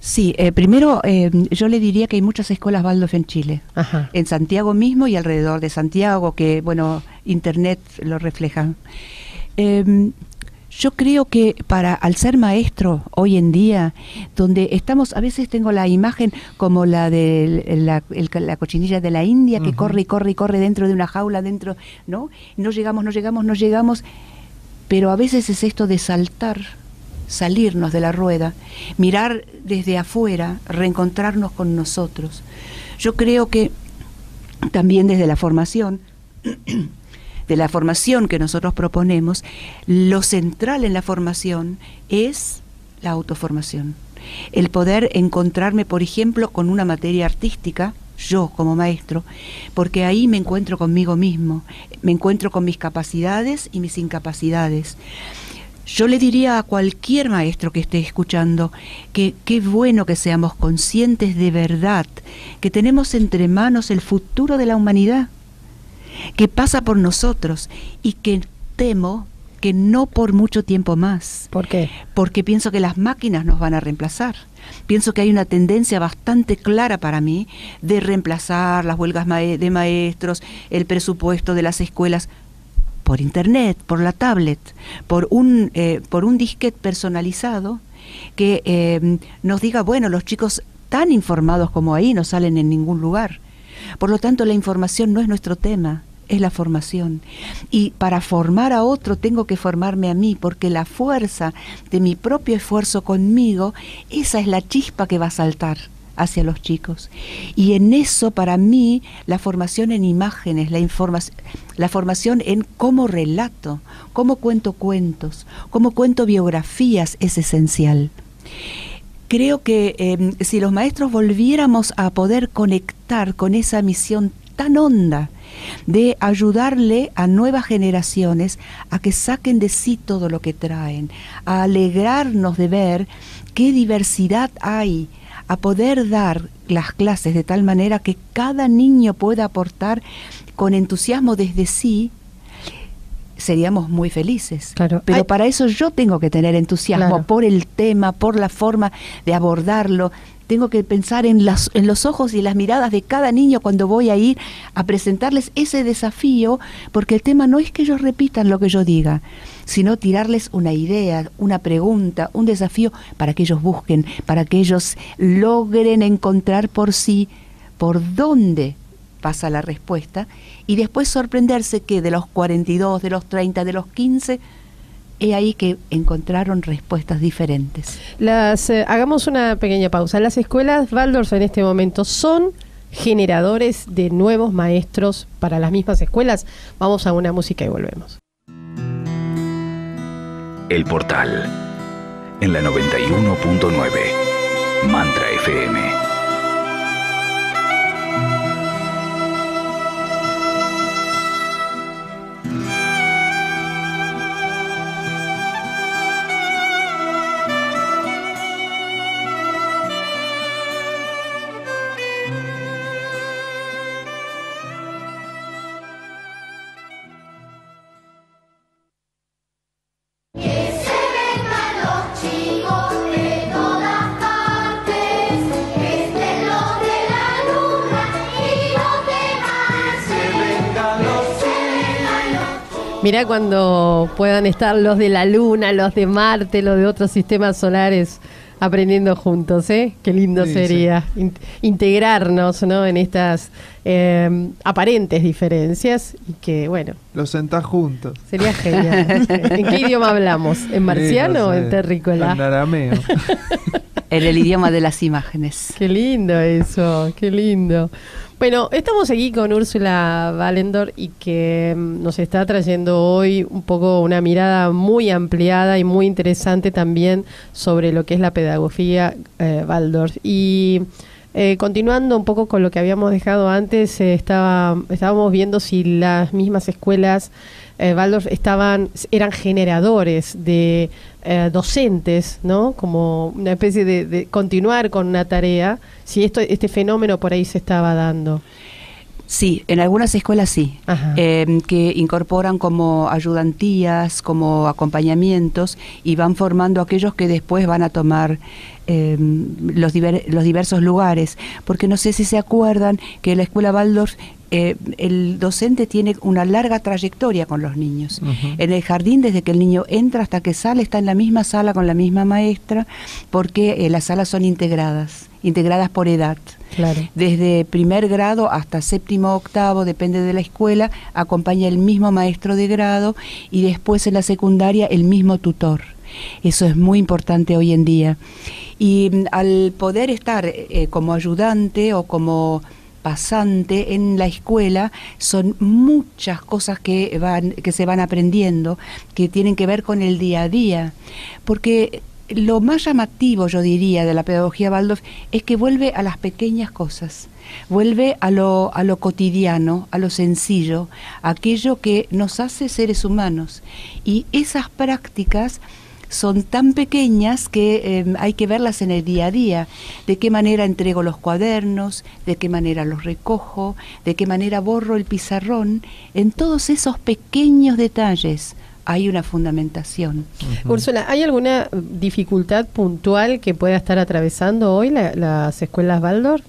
Sí, primero yo le diría que hay muchas escuelas Waldorf en Chile. Ajá. En Santiago mismo y alrededor de Santiago, que, bueno, Internet lo refleja. Yo creo que al ser maestro hoy en día, donde estamos, a veces tengo la imagen como la de la cochinilla de la India que corre y corre y corre dentro de una jaula, dentro, ¿no? No llegamos, pero a veces es esto de saltar, salirnos de la rueda, mirar desde afuera, reencontrarnos con nosotros. Yo creo que también desde la formación... de la formación que nosotros proponemos, lo central en la formación es la autoformación. El poder encontrarme, por ejemplo, con una materia artística, yo como maestro, porque ahí me encuentro conmigo mismo, me encuentro con mis capacidades y mis incapacidades. Yo le diría a cualquier maestro que esté escuchando que qué bueno que seamos conscientes de verdad, que tenemos entre manos el futuro de la humanidad, que pasa por nosotros y que temo que no por mucho tiempo más. ¿Por qué? Porque pienso que las máquinas nos van a reemplazar. Pienso que hay una tendencia bastante clara para mí de reemplazar las huelgas de maestros, el presupuesto de las escuelas, por internet, por la tablet, por un disquete personalizado que nos diga, bueno, los chicos tan informados como ahí no salen en ningún lugar. Por lo tanto, la información no es nuestro tema, es la formación. Y para formar a otro tengo que formarme a mí, porque la fuerza de mi propio esfuerzo conmigo, esa es la chispa que va a saltar hacia los chicos. Y en eso, para mí, la formación en imágenes, la formación en cómo relato, cómo cuento cuentos, cómo cuento biografías, es esencial. Creo que si los maestros volviéramos a poder conectar con esa misión tan honda de ayudarle a nuevas generaciones a que saquen de sí todo lo que traen, a alegrarnos de ver qué diversidad hay, a poder dar las clases de tal manera que cada niño pueda aportar con entusiasmo desde sí, seríamos muy felices. Claro. Pero para eso yo tengo que tener entusiasmo, claro, por el tema, por la forma de abordarlo. Tengo que pensar en los ojos y las miradas de cada niño cuando voy a ir a presentarles ese desafío, porque el tema no es que ellos repitan lo que yo diga, sino tirarles una idea, una pregunta, un desafío para que ellos busquen, para que ellos logren encontrar por sí por dónde pasa la respuesta y después sorprenderse que de los 42, de los 30, de los 15... He ahí que encontraron respuestas diferentes. Hagamos una pequeña pausa. Las escuelas Waldorf en este momento son generadores de nuevos maestros para las mismas escuelas. Vamos a una música y volvemos. El Portal, en la 91.9, Mantra FM. Mirá cuando puedan estar los de la Luna, los de Marte, los de otros sistemas solares aprendiendo juntos, ¿eh? Qué lindo, sí, sería, sí. Integrarnos, ¿no?, en estas aparentes diferencias y que, bueno... Los sentás juntos. Sería genial. ¿En qué idioma hablamos? ¿En marciano o en terrícola? En arameo. En el idioma de las imágenes. Qué lindo eso, qué lindo. Bueno, estamos aquí con Úrsula Vallendor y que nos está trayendo hoy un poco una mirada muy ampliada y muy interesante también sobre lo que es la pedagogía Waldorf. Y continuando un poco con lo que habíamos dejado antes, estábamos viendo si las mismas escuelas Waldorf eran generadores de docentes, ¿no? Como una especie de continuar con una tarea, si este fenómeno por ahí se estaba dando. Sí, en algunas escuelas sí, que incorporan como ayudantías, como acompañamientos y van formando aquellos que después van a tomar los diversos lugares, porque no sé si se acuerdan que la escuela Waldorf, el docente tiene una larga trayectoria con los niños. Uh-huh. En el jardín, desde que el niño entra hasta que sale, está en la misma sala con la misma maestra, porque las salas son integradas por edad. Claro. Desde primer grado hasta séptimo, octavo, depende de la escuela, acompaña el mismo maestro de grado y después en la secundaria el mismo tutor. Eso es muy importante hoy en día. Y al poder estar como ayudante o como pasante en la escuela, son muchas cosas que se van aprendiendo, que tienen que ver con el día a día, porque lo más llamativo, yo diría, de la pedagogía Waldorf es que vuelve a las pequeñas cosas, vuelve a lo cotidiano, a lo sencillo, a aquello que nos hace seres humanos. Y esas prácticas son tan pequeñas que hay que verlas en el día a día. De qué manera entrego los cuadernos, de qué manera los recojo, de qué manera borro el pizarrón. En todos esos pequeños detalles hay una fundamentación. Uh-huh. Úrsula, ¿hay alguna dificultad puntual que pueda estar atravesando hoy las escuelas Waldorf?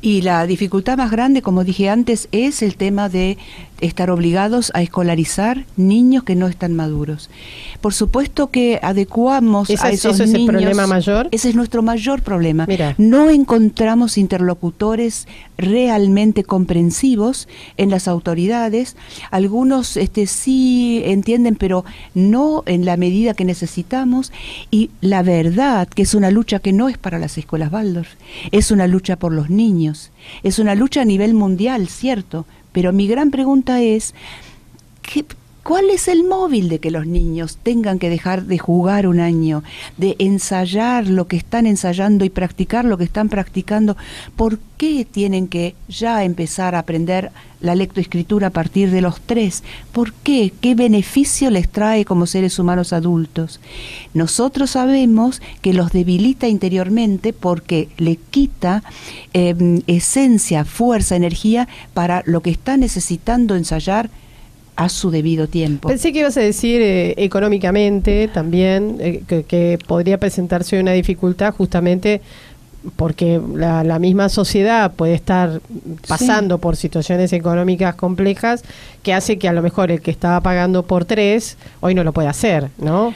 Y la dificultad más grande, como dije antes, es el tema de estar obligados a escolarizar niños que no están maduros. Por supuesto que adecuamos a esos niños. ¿Ese es el problema mayor? Ese es nuestro mayor problema. Mirá. No encontramos interlocutores realmente comprensivos en las autoridades. Algunos sí entienden, pero no en la medida que necesitamos. Y la verdad que es una lucha que no es para las escuelas Waldorf. Es una lucha por los niños. Es una lucha a nivel mundial, cierto. Pero mi gran pregunta es, ¿cuál es el móvil de que los niños tengan que dejar de jugar un año, de ensayar lo que están ensayando y practicar lo que están practicando? ¿Por qué tienen que ya empezar a aprender la lectoescritura a partir de los 3? ¿Por qué? ¿Qué beneficio les trae como seres humanos adultos? Nosotros sabemos que los debilita interiormente porque le quita esencia, fuerza, energía para lo que está necesitando ensayar a su debido tiempo. Pensé que ibas a decir económicamente también, que podría presentarse una dificultad justamente porque la misma sociedad puede estar pasando por situaciones económicas complejas que hace que a lo mejor el que estaba pagando por 3 hoy no lo puede hacer, ¿no?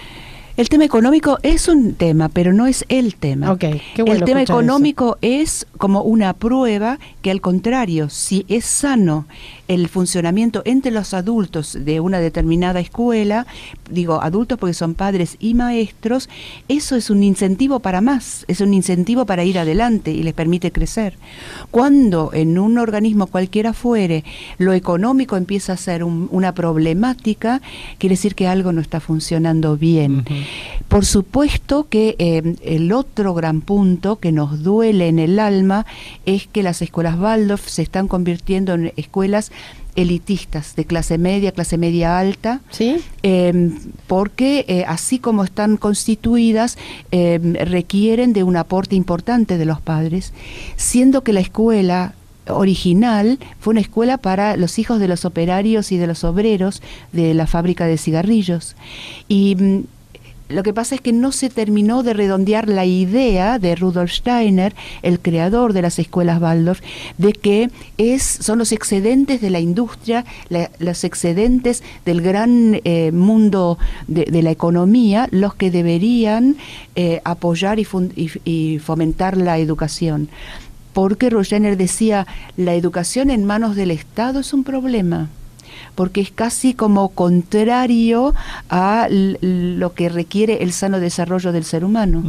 El tema económico es un tema, pero no es el tema. Okay, qué bueno. El tema económico es como una prueba que, al contrario, si es sano el funcionamiento entre los adultos de una determinada escuela, digo adultos porque son padres y maestros, eso es un incentivo para más, es un incentivo para ir adelante y les permite crecer. Cuando en un organismo cualquiera fuere, lo económico empieza a ser una problemática, quiere decir que algo no está funcionando bien. Uh-huh. Por supuesto que el otro gran punto que nos duele en el alma es que las escuelas Waldorf se están convirtiendo en escuelas elitistas, de clase media alta, ¿sí? Porque así como están constituidas, requieren de un aporte importante de los padres, siendo que la escuela original fue una escuela para los hijos de los operarios y de los obreros de la fábrica de cigarrillos. Y lo que pasa es que no se terminó de redondear la idea de Rudolf Steiner, el creador de las escuelas Waldorf, de que son los excedentes de la industria, los excedentes del gran mundo de la economía, los que deberían apoyar y fomentar la educación. Porque Steiner decía, la educación en manos del Estado es un problema, porque es casi como contrario a lo que requiere el sano desarrollo del ser humano,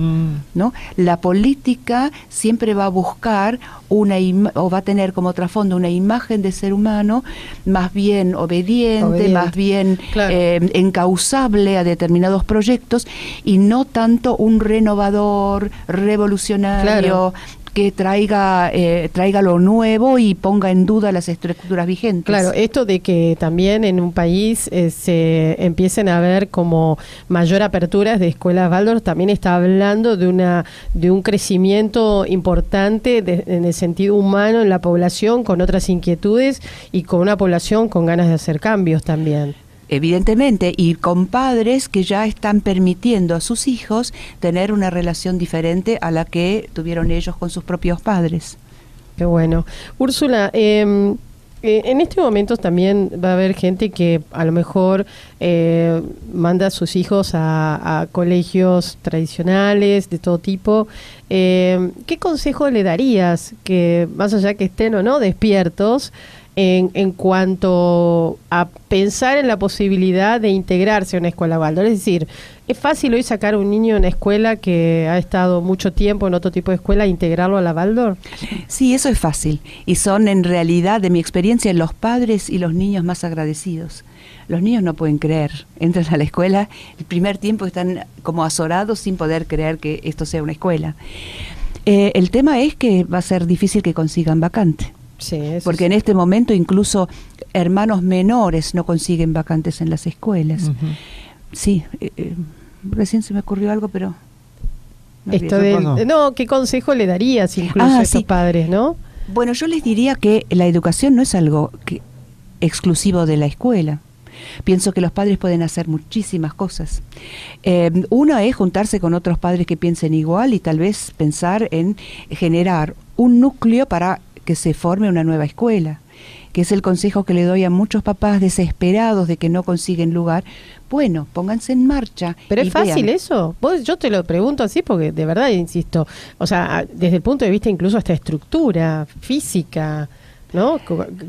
¿no? La política siempre va a buscar va a tener como trasfondo una imagen de ser humano más bien obediente. Más bien, claro, encauzable a determinados proyectos y no tanto un renovador, revolucionario, claro, que traiga lo nuevo y ponga en duda las estructuras vigentes. Claro, esto de que también en un país se empiecen a ver como mayor aperturas de escuelas Waldorf, también está hablando de un crecimiento importante en el sentido humano en la población, con otras inquietudes y con una población con ganas de hacer cambios también. Evidentemente, y con padres que ya están permitiendo a sus hijos tener una relación diferente a la que tuvieron ellos con sus propios padres. Qué bueno. Úrsula, en este momento también va a haber gente que a lo mejor manda a sus hijos a colegios tradicionales de todo tipo. ¿Qué consejo le darías, que más allá que estén o no despiertos, en cuanto a pensar en la posibilidad de integrarse a una escuela Waldorf. Es decir, es fácil hoy sacar a un niño de una escuela que ha estado mucho tiempo en otro tipo de escuela e integrarlo a la Waldorf. Sí, eso es fácil. Y son, en realidad, de mi experiencia, los padres y los niños más agradecidos. Los niños no pueden creer, entran a la escuela, el primer tiempo están como azorados sin poder creer que esto sea una escuela. El tema es que va a ser difícil que consigan vacante. Sí, porque sí, en este momento incluso hermanos menores no consiguen vacantes en las escuelas. Uh-huh. Sí, recién se me ocurrió algo, pero... No, ¿qué consejo le darías incluso a estos padres, no? Bueno, yo les diría que la educación no es algo exclusivo de la escuela. Pienso que los padres pueden hacer muchísimas cosas. Una es juntarse con otros padres que piensen igual y tal vez pensar en generar un núcleo para que se forme una nueva escuela, que es el consejo que le doy a muchos papás desesperados de que no consiguen lugar. Bueno, pónganse en marcha. Pero es fácil eso. Yo te lo pregunto así porque de verdad insisto, o sea, desde el punto de vista incluso hasta estructura física, ¿no?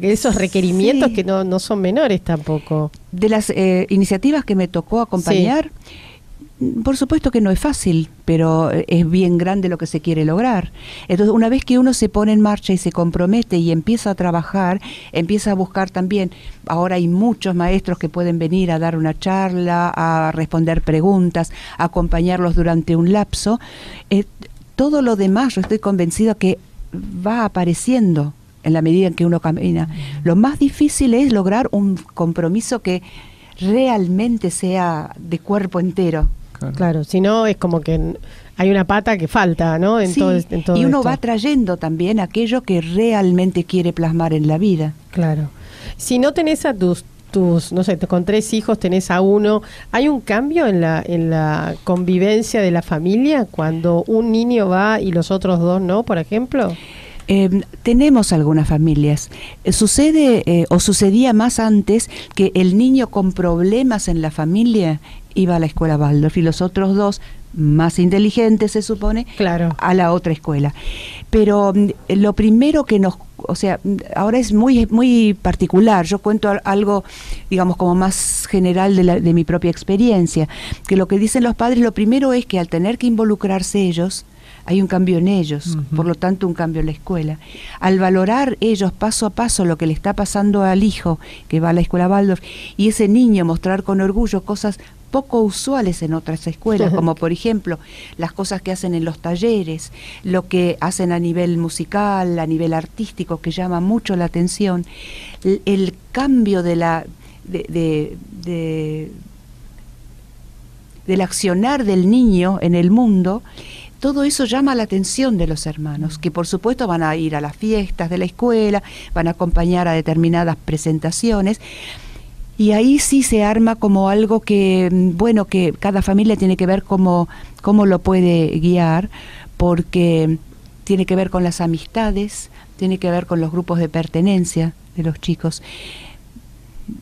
Esos requerimientos que no son menores tampoco. De las iniciativas que me tocó acompañar, por supuesto que no es fácil, pero es bien grande lo que se quiere lograr. Entonces, una vez que uno se pone en marcha y se compromete y empieza a trabajar, empieza a buscar también, ahora hay muchos maestros que pueden venir a dar una charla, a responder preguntas, a acompañarlos durante un lapso. Todo lo demás, yo estoy convencida que va apareciendo en la medida en que uno camina. Lo más difícil es lograr un compromiso que realmente sea de cuerpo entero. Claro, si no es como que hay una pata que falta, ¿no? En todo y uno va trayendo también aquello que realmente quiere plasmar en la vida. Claro. Si no tenés a tus, no sé, con 3 hijos tenés a uno, ¿hay un cambio en la convivencia de la familia cuando un niño va y los otros 2 no, por ejemplo? Tenemos algunas familias. Sucede o sucedía más antes que el niño con problemas en la familia iba a la escuela Waldorf y los otros 2, más inteligentes se supone, claro, a la otra escuela. Pero lo primero que nos... O sea, ahora es muy particular. Yo cuento algo, digamos, como más general de mi propia experiencia. Que lo que dicen los padres, lo primero es que al tener que involucrarse ellos, hay un cambio en ellos, por lo tanto un cambio en la escuela. Al valorar ellos paso a paso lo que le está pasando al hijo que va a la escuela Waldorf y ese niño mostrar con orgullo cosas poco usuales en otras escuelas, como por ejemplo las cosas que hacen en los talleres, lo que hacen a nivel musical, a nivel artístico, que llama mucho la atención, el cambio del accionar del niño en el mundo. Todo eso llama la atención de los hermanos, que por supuesto van a ir a las fiestas de la escuela, van a acompañar a determinadas presentaciones, y ahí sí se arma como algo que, bueno, que cada familia tiene que ver cómo lo puede guiar, porque tiene que ver con las amistades, tiene que ver con los grupos de pertenencia de los chicos.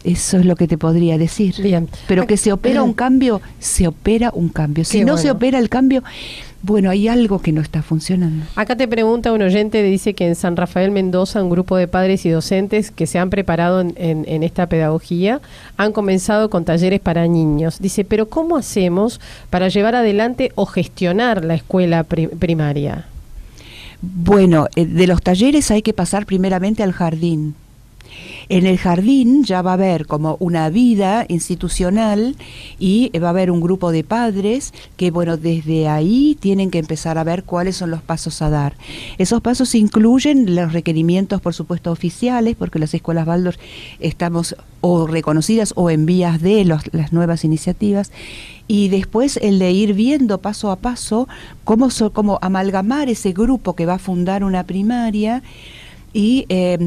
Eso es lo que te podría decir. Bien. Pero que se opera un cambio, se opera un cambio. Si no se opera el cambio, bueno, hay algo que no está funcionando. Acá te pregunta un oyente, dice que en San Rafael, Mendoza, un grupo de padres y docentes que se han preparado en esta pedagogía han comenzado con talleres para niños. Dice, pero ¿cómo hacemos para llevar adelante o gestionar la escuela primaria? Bueno, de los talleres hay que pasar primeramente al jardín. En el jardín ya va a haber como una vida institucional y va a haber un grupo de padres que, bueno, desde ahí tienen que empezar a ver cuáles son los pasos a dar. Esos pasos incluyen los requerimientos, por supuesto, oficiales, porque las escuelas Waldorf estamos o reconocidas o en vías de las nuevas iniciativas. Y después el de ir viendo paso a paso cómo amalgamar ese grupo que va a fundar una primaria, y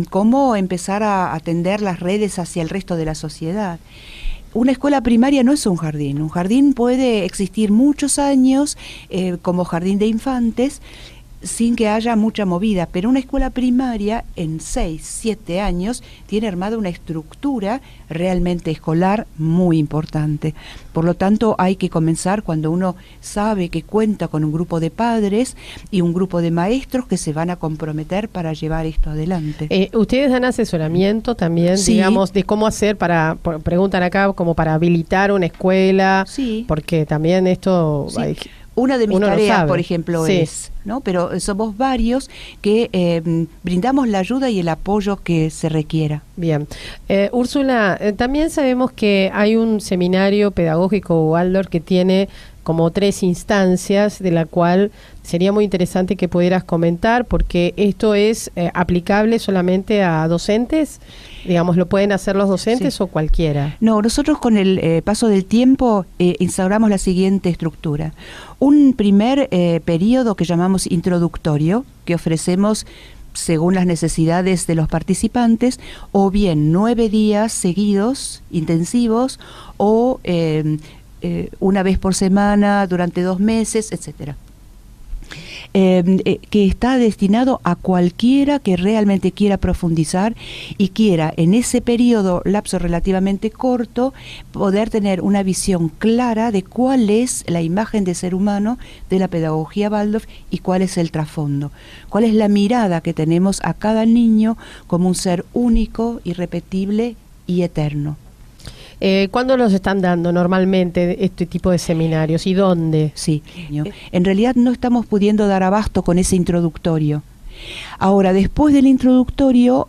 cómo empezar a atender las redes hacia el resto de la sociedad. Una escuela primaria no es un jardín. Un jardín puede existir muchos años como jardín de infantes, sin que haya mucha movida, pero una escuela primaria en 6, 7 años tiene armada una estructura realmente escolar muy importante. Por lo tanto, hay que comenzar cuando uno sabe que cuenta con un grupo de padres y un grupo de maestros que se van a comprometer para llevar esto adelante. ¿Ustedes dan asesoramiento también, sí, digamos, de cómo hacer para, preguntan acá, como para habilitar una escuela? Sí. Porque también esto... Sí. Hay, una de mis tareas, por ejemplo, sí, es, ¿no? Pero somos varios que brindamos la ayuda y el apoyo que se requiera. Bien. Úrsula, también sabemos que hay un seminario pedagógico Waldorf que tiene como 3 instancias, de la cual sería muy interesante que pudieras comentar, porque esto es aplicable solamente a docentes, digamos, ¿lo pueden hacer los docentes, sí, o cualquiera? No, nosotros con el paso del tiempo instauramos la siguiente estructura. Un primer periodo que llamamos introductorio, que ofrecemos según las necesidades de los participantes, o bien 9 días seguidos, intensivos, o... una vez por semana, durante 2 meses, etcétera. Que está destinado a cualquiera que realmente quiera profundizar y quiera en ese periodo, lapso relativamente corto, poder tener una visión clara de cuál es la imagen de ser humano de la pedagogía Waldorf y cuál es el trasfondo, cuál es la mirada que tenemos a cada niño como un ser único, irrepetible y eterno. ¿Cuándo los están dando normalmente este tipo de seminarios y dónde? Sí, en realidad no estamos pudiendo dar abasto con ese introductorio. Ahora, después del introductorio,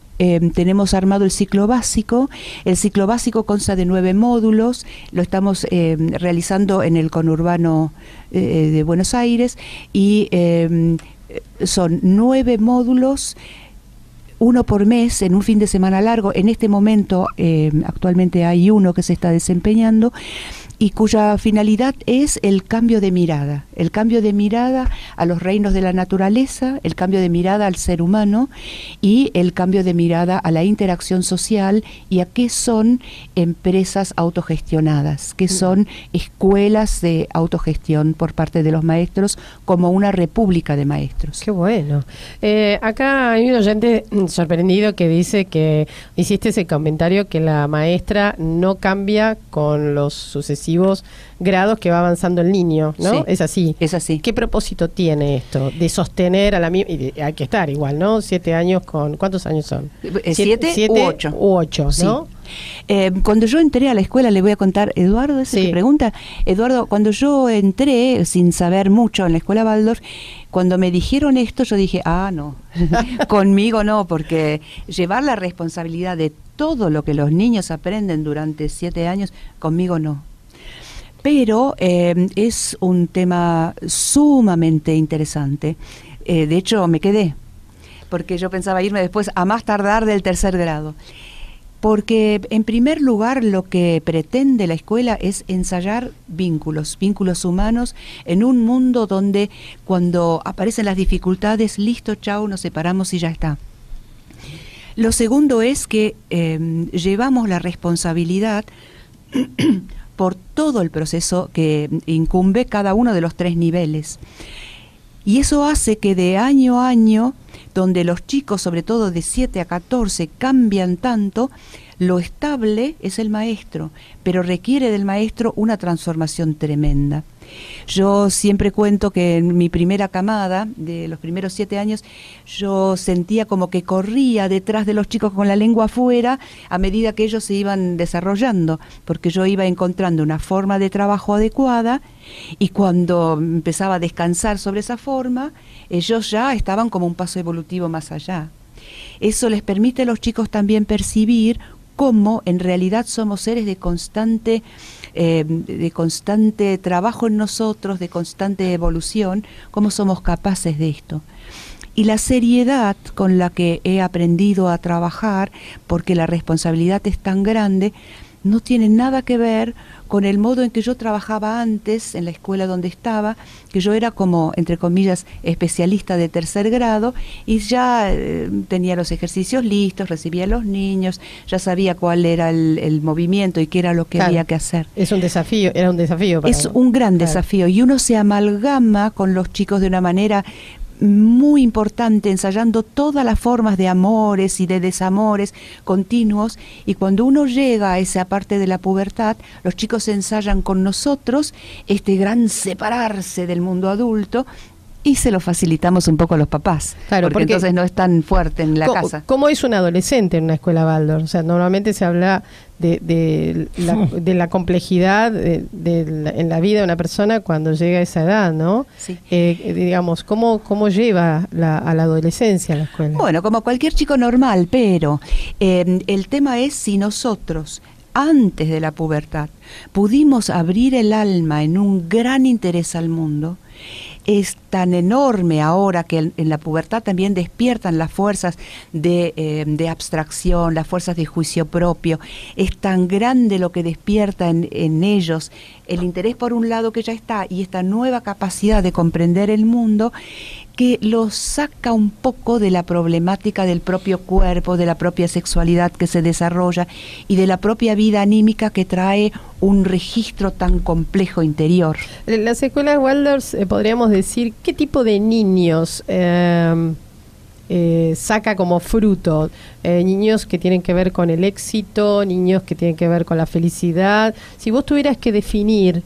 tenemos armado el ciclo básico. El ciclo básico consta de 9 módulos, lo estamos realizando en el conurbano de Buenos Aires y son 9 módulos, uno por mes, en un fin de semana largo. En este momento actualmente hay uno que se está desempeñando y cuya finalidad es el cambio de mirada a los reinos de la naturaleza, el cambio de mirada al ser humano y el cambio de mirada a la interacción social y a qué son empresas autogestionadas, qué son escuelas de autogestión por parte de los maestros como una república de maestros. Qué bueno. Acá hay un oyente sorprendido que dice que hiciste ese comentario que la maestra no cambia con los sucesivos grados que va avanzando el niño, ¿no? Sí, es así. Es así. ¿Qué propósito tiene esto? De sostener a la misma... Hay que estar igual, ¿no? 7 años con... ¿Cuántos años son? 7 u 8. ¿No? Sí. Cuando yo entré a la escuela, le voy a contar, Eduardo, ¿es el que pregunta? Eduardo, cuando yo entré, sin saber mucho, en la escuela Waldorf, cuando me dijeron esto, yo dije, ah, no, conmigo no, porque llevar la responsabilidad de todo lo que los niños aprenden durante 7 años, conmigo no. Pero es un tema sumamente interesante. De hecho, me quedé, porque yo pensaba irme después a más tardar del 3er grado. Porque, en primer lugar, lo que pretende la escuela es ensayar vínculos, vínculos humanos, en un mundo donde cuando aparecen las dificultades, listo, chao, nos separamos y ya está. Lo segundo es que llevamos la responsabilidad por todo el proceso que incumbe cada uno de los 3 niveles. Y eso hace que de año a año, donde los chicos, sobre todo de 7 a 14, cambian tanto, lo estable es el maestro, pero requiere del maestro una transformación tremenda. Yo siempre cuento que en mi primera camada, de los primeros 7 años, yo sentía como que corría detrás de los chicos con la lengua afuera a medida que ellos se iban desarrollando, porque yo iba encontrando una forma de trabajo adecuada y cuando empezaba a descansar sobre esa forma, ellos ya estaban como un paso evolutivo más allá. Eso les permite a los chicos también percibir cómo en realidad somos seres de constante trabajo en nosotros, de constante evolución, cómo somos capaces de esto. Y la seriedad con la que he aprendido a trabajar, porque la responsabilidad es tan grande, no tiene nada que ver con el modo en que yo trabajaba antes en la escuela donde estaba, que yo era como, entre comillas, especialista de 3er grado y ya tenía los ejercicios listos, recibía a los niños, ya sabía cuál era el movimiento y qué era lo que había que hacer. Es un desafío, era un desafío para mí. Es un gran desafío y uno se amalgama con los chicos de una manera muy importante, ensayando todas las formas de amores y de desamores continuos, y cuando uno llega a esa parte de la pubertad, los chicos ensayan con nosotros este gran separarse del mundo adulto, y se lo facilitamos un poco a los papás, claro, porque entonces no es tan fuerte en la casa. ¿Cómo es un adolescente en una escuela Waldorf? O sea, normalmente se habla de la complejidad en la vida de una persona cuando llega a esa edad, ¿no? Sí. Digamos, ¿cómo lleva a la adolescencia a la escuela? Bueno, como cualquier chico normal, pero el tema es si nosotros, antes de la pubertad, pudimos abrir el alma en un gran interés al mundo. Es tan enorme ahora que en la pubertad también despiertan las fuerzas de abstracción, las fuerzas de juicio propio. Es tan grande lo que despierta en ellos el interés por un lado que ya está y esta nueva capacidad de comprender el mundo, que los saca un poco de la problemática del propio cuerpo, de la propia sexualidad que se desarrolla y de la propia vida anímica que trae un registro tan complejo interior. Las escuelas Waldorf, podríamos decir, ¿qué tipo de niños saca como fruto? Niños que tienen que ver con el éxito, niños que tienen que ver con la felicidad. Si vos tuvieras que definir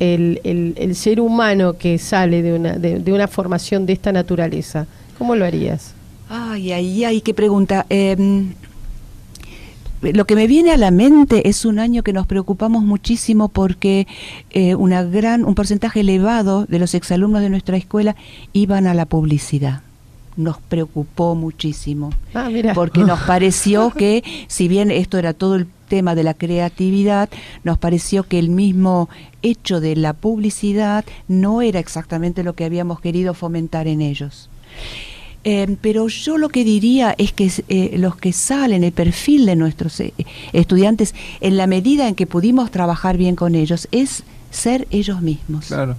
el ser humano que sale de una formación de esta naturaleza, ¿cómo lo harías? Ay, ay, ay, qué pregunta. Lo que me viene a la mente es un año que nos preocupamos muchísimo porque un porcentaje elevado de los exalumnos de nuestra escuela iban a la publicidad. Nos preocupó muchísimo, porque nos pareció que, si bien esto era todo el tema de la creatividad, nos pareció que el mismo hecho de la publicidad no era exactamente lo que habíamos querido fomentar en ellos. Pero yo lo que diría es que los que salen, el perfil de nuestros estudiantes, en la medida en que pudimos trabajar bien con ellos, es ser ellos mismos. Claro.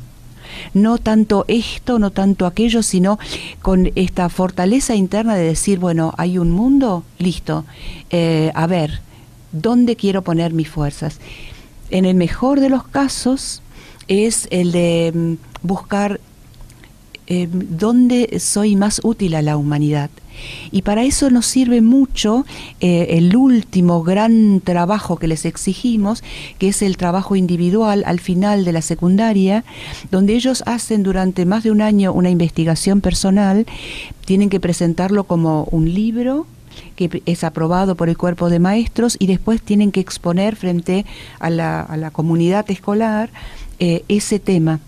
No tanto esto, no tanto aquello, sino con esta fortaleza interna de decir, bueno, hay un mundo, listo, a ver, ¿dónde quiero poner mis fuerzas? En el mejor de los casos es el de buscar dónde soy más útil a la humanidad. Y para eso nos sirve mucho el último gran trabajo que les exigimos, que es el trabajo individual al final de la secundaria, donde ellos hacen durante más de un año una investigación personal, tienen que presentarlo como un libro que es aprobado por el cuerpo de maestros y después tienen que exponer frente a la comunidad escolar ese tema,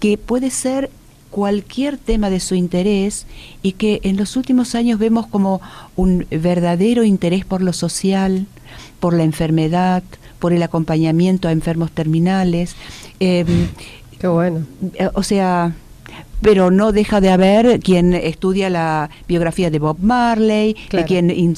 que puede ser cualquier tema de su interés y que en los últimos años vemos como un verdadero interés por lo social, por la enfermedad, por el acompañamiento a enfermos terminales. Qué bueno. O sea, pero no deja de haber quien estudia la biografía de Bob Marley, claro, de quien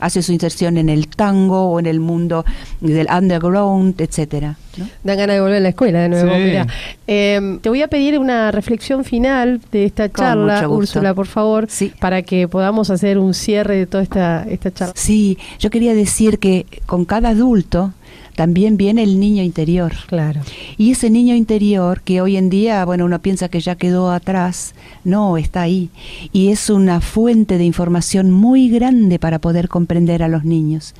hace su inserción en el tango o en el mundo del underground, etcétera, ¿no? Dan ganas de volver a la escuela de nuevo, sí. Mira, te voy a pedir una reflexión final de esta charla, Úrsula, por favor, sí, para que podamos hacer un cierre de toda esta charla. Sí, yo quería decir que con cada adulto también viene el niño interior. Claro. Y ese niño interior que hoy en día, bueno, uno piensa que ya quedó atrás, no, está ahí. Y es una fuente de información muy grande para poder comprender a los niños.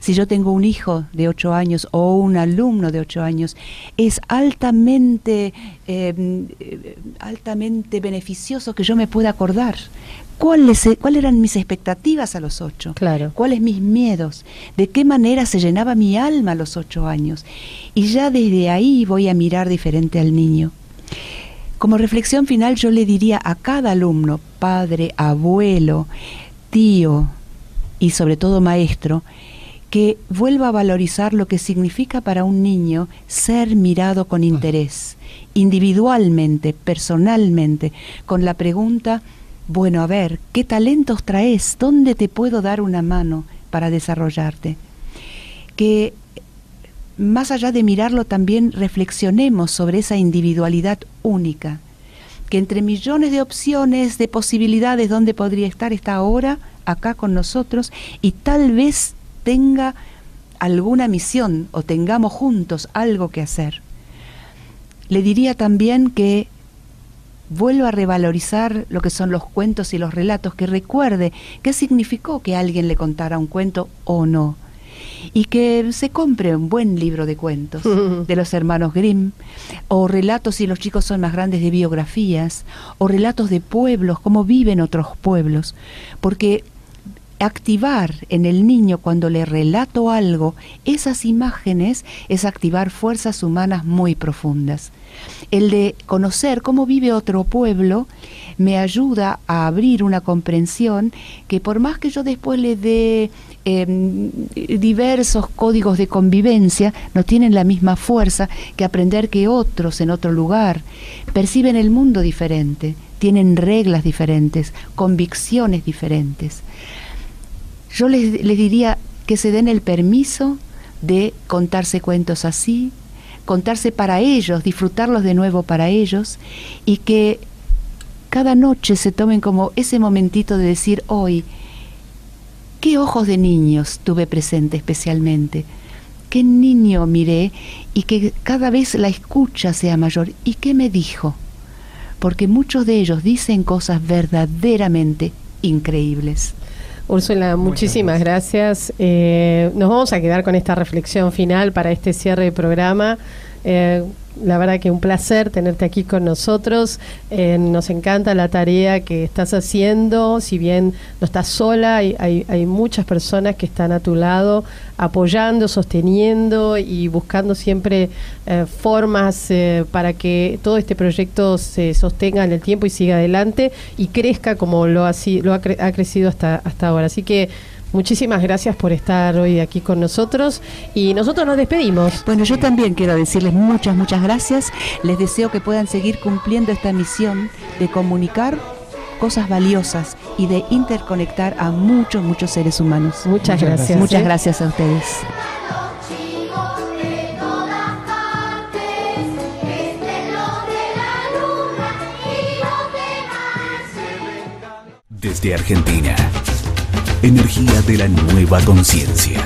Si yo tengo un hijo de 8 años o un alumno de 8 años, es altamente beneficioso que yo me pueda acordar ¿Cuáles eran mis expectativas a los 8? Claro. ¿Cuáles mis miedos? ¿De qué manera se llenaba mi alma a los 8 años? Y ya desde ahí voy a mirar diferente al niño. Como reflexión final, yo le diría a cada alumno, padre, abuelo, tío y sobre todo maestro, que vuelva a valorizar lo que significa para un niño ser mirado con interés, individualmente, personalmente, con la pregunta: bueno, a ver, ¿qué talentos traes? ¿Dónde te puedo dar una mano para desarrollarte? Que más allá de mirarlo, también reflexionemos sobre esa individualidad única, que entre millones de opciones, de posibilidades, donde podría estar, está ahora, acá con nosotros, y tal vez tenga alguna misión o tengamos juntos algo que hacer. Le diría también que vuelva a revalorizar lo que son los cuentos y los relatos, que recuerde qué significó que alguien le contara un cuento o no. Y que se compre un buen libro de cuentos de los hermanos Grimm, o relatos, si los chicos son más grandes, de biografías, o relatos de pueblos, cómo viven otros pueblos. Porque activar en el niño, cuando le relato algo, esas imágenes, es activar fuerzas humanas muy profundas. El de conocer cómo vive otro pueblo me ayuda a abrir una comprensión que, por más que yo después le dé diversos códigos de convivencia, no tienen la misma fuerza que aprender que otros en otro lugar perciben el mundo diferente, tienen reglas diferentes, convicciones diferentes. Yo les diría que se den el permiso de contarse cuentos así, contarse para ellos, disfrutarlos de nuevo para ellos, y que cada noche se tomen como ese momentito de decir: hoy, ¿qué ojos de niños tuve presente especialmente? ¿Qué niño miré? Y que cada vez la escucha sea mayor. ¿Y qué me dijo? Porque muchos de ellos dicen cosas verdaderamente increíbles. Úrsula, muchísimas gracias. Nos vamos a quedar con esta reflexión final para este cierre de programa. La verdad que un placer tenerte aquí con nosotros. Nos encanta la tarea que estás haciendo. Si bien no estás sola, hay muchas personas que están a tu lado apoyando, sosteniendo y buscando siempre formas para que todo este proyecto se sostenga en el tiempo y siga adelante y crezca como ha crecido hasta ahora. Así que muchísimas gracias por estar hoy aquí con nosotros, y nosotros nos despedimos. Bueno, yo también quiero decirles muchas gracias. Les deseo que puedan seguir cumpliendo esta misión de comunicar cosas valiosas y de interconectar a muchos seres humanos. Muchas gracias. Muchas gracias a ustedes. Desde Argentina, energía de la nueva conciencia.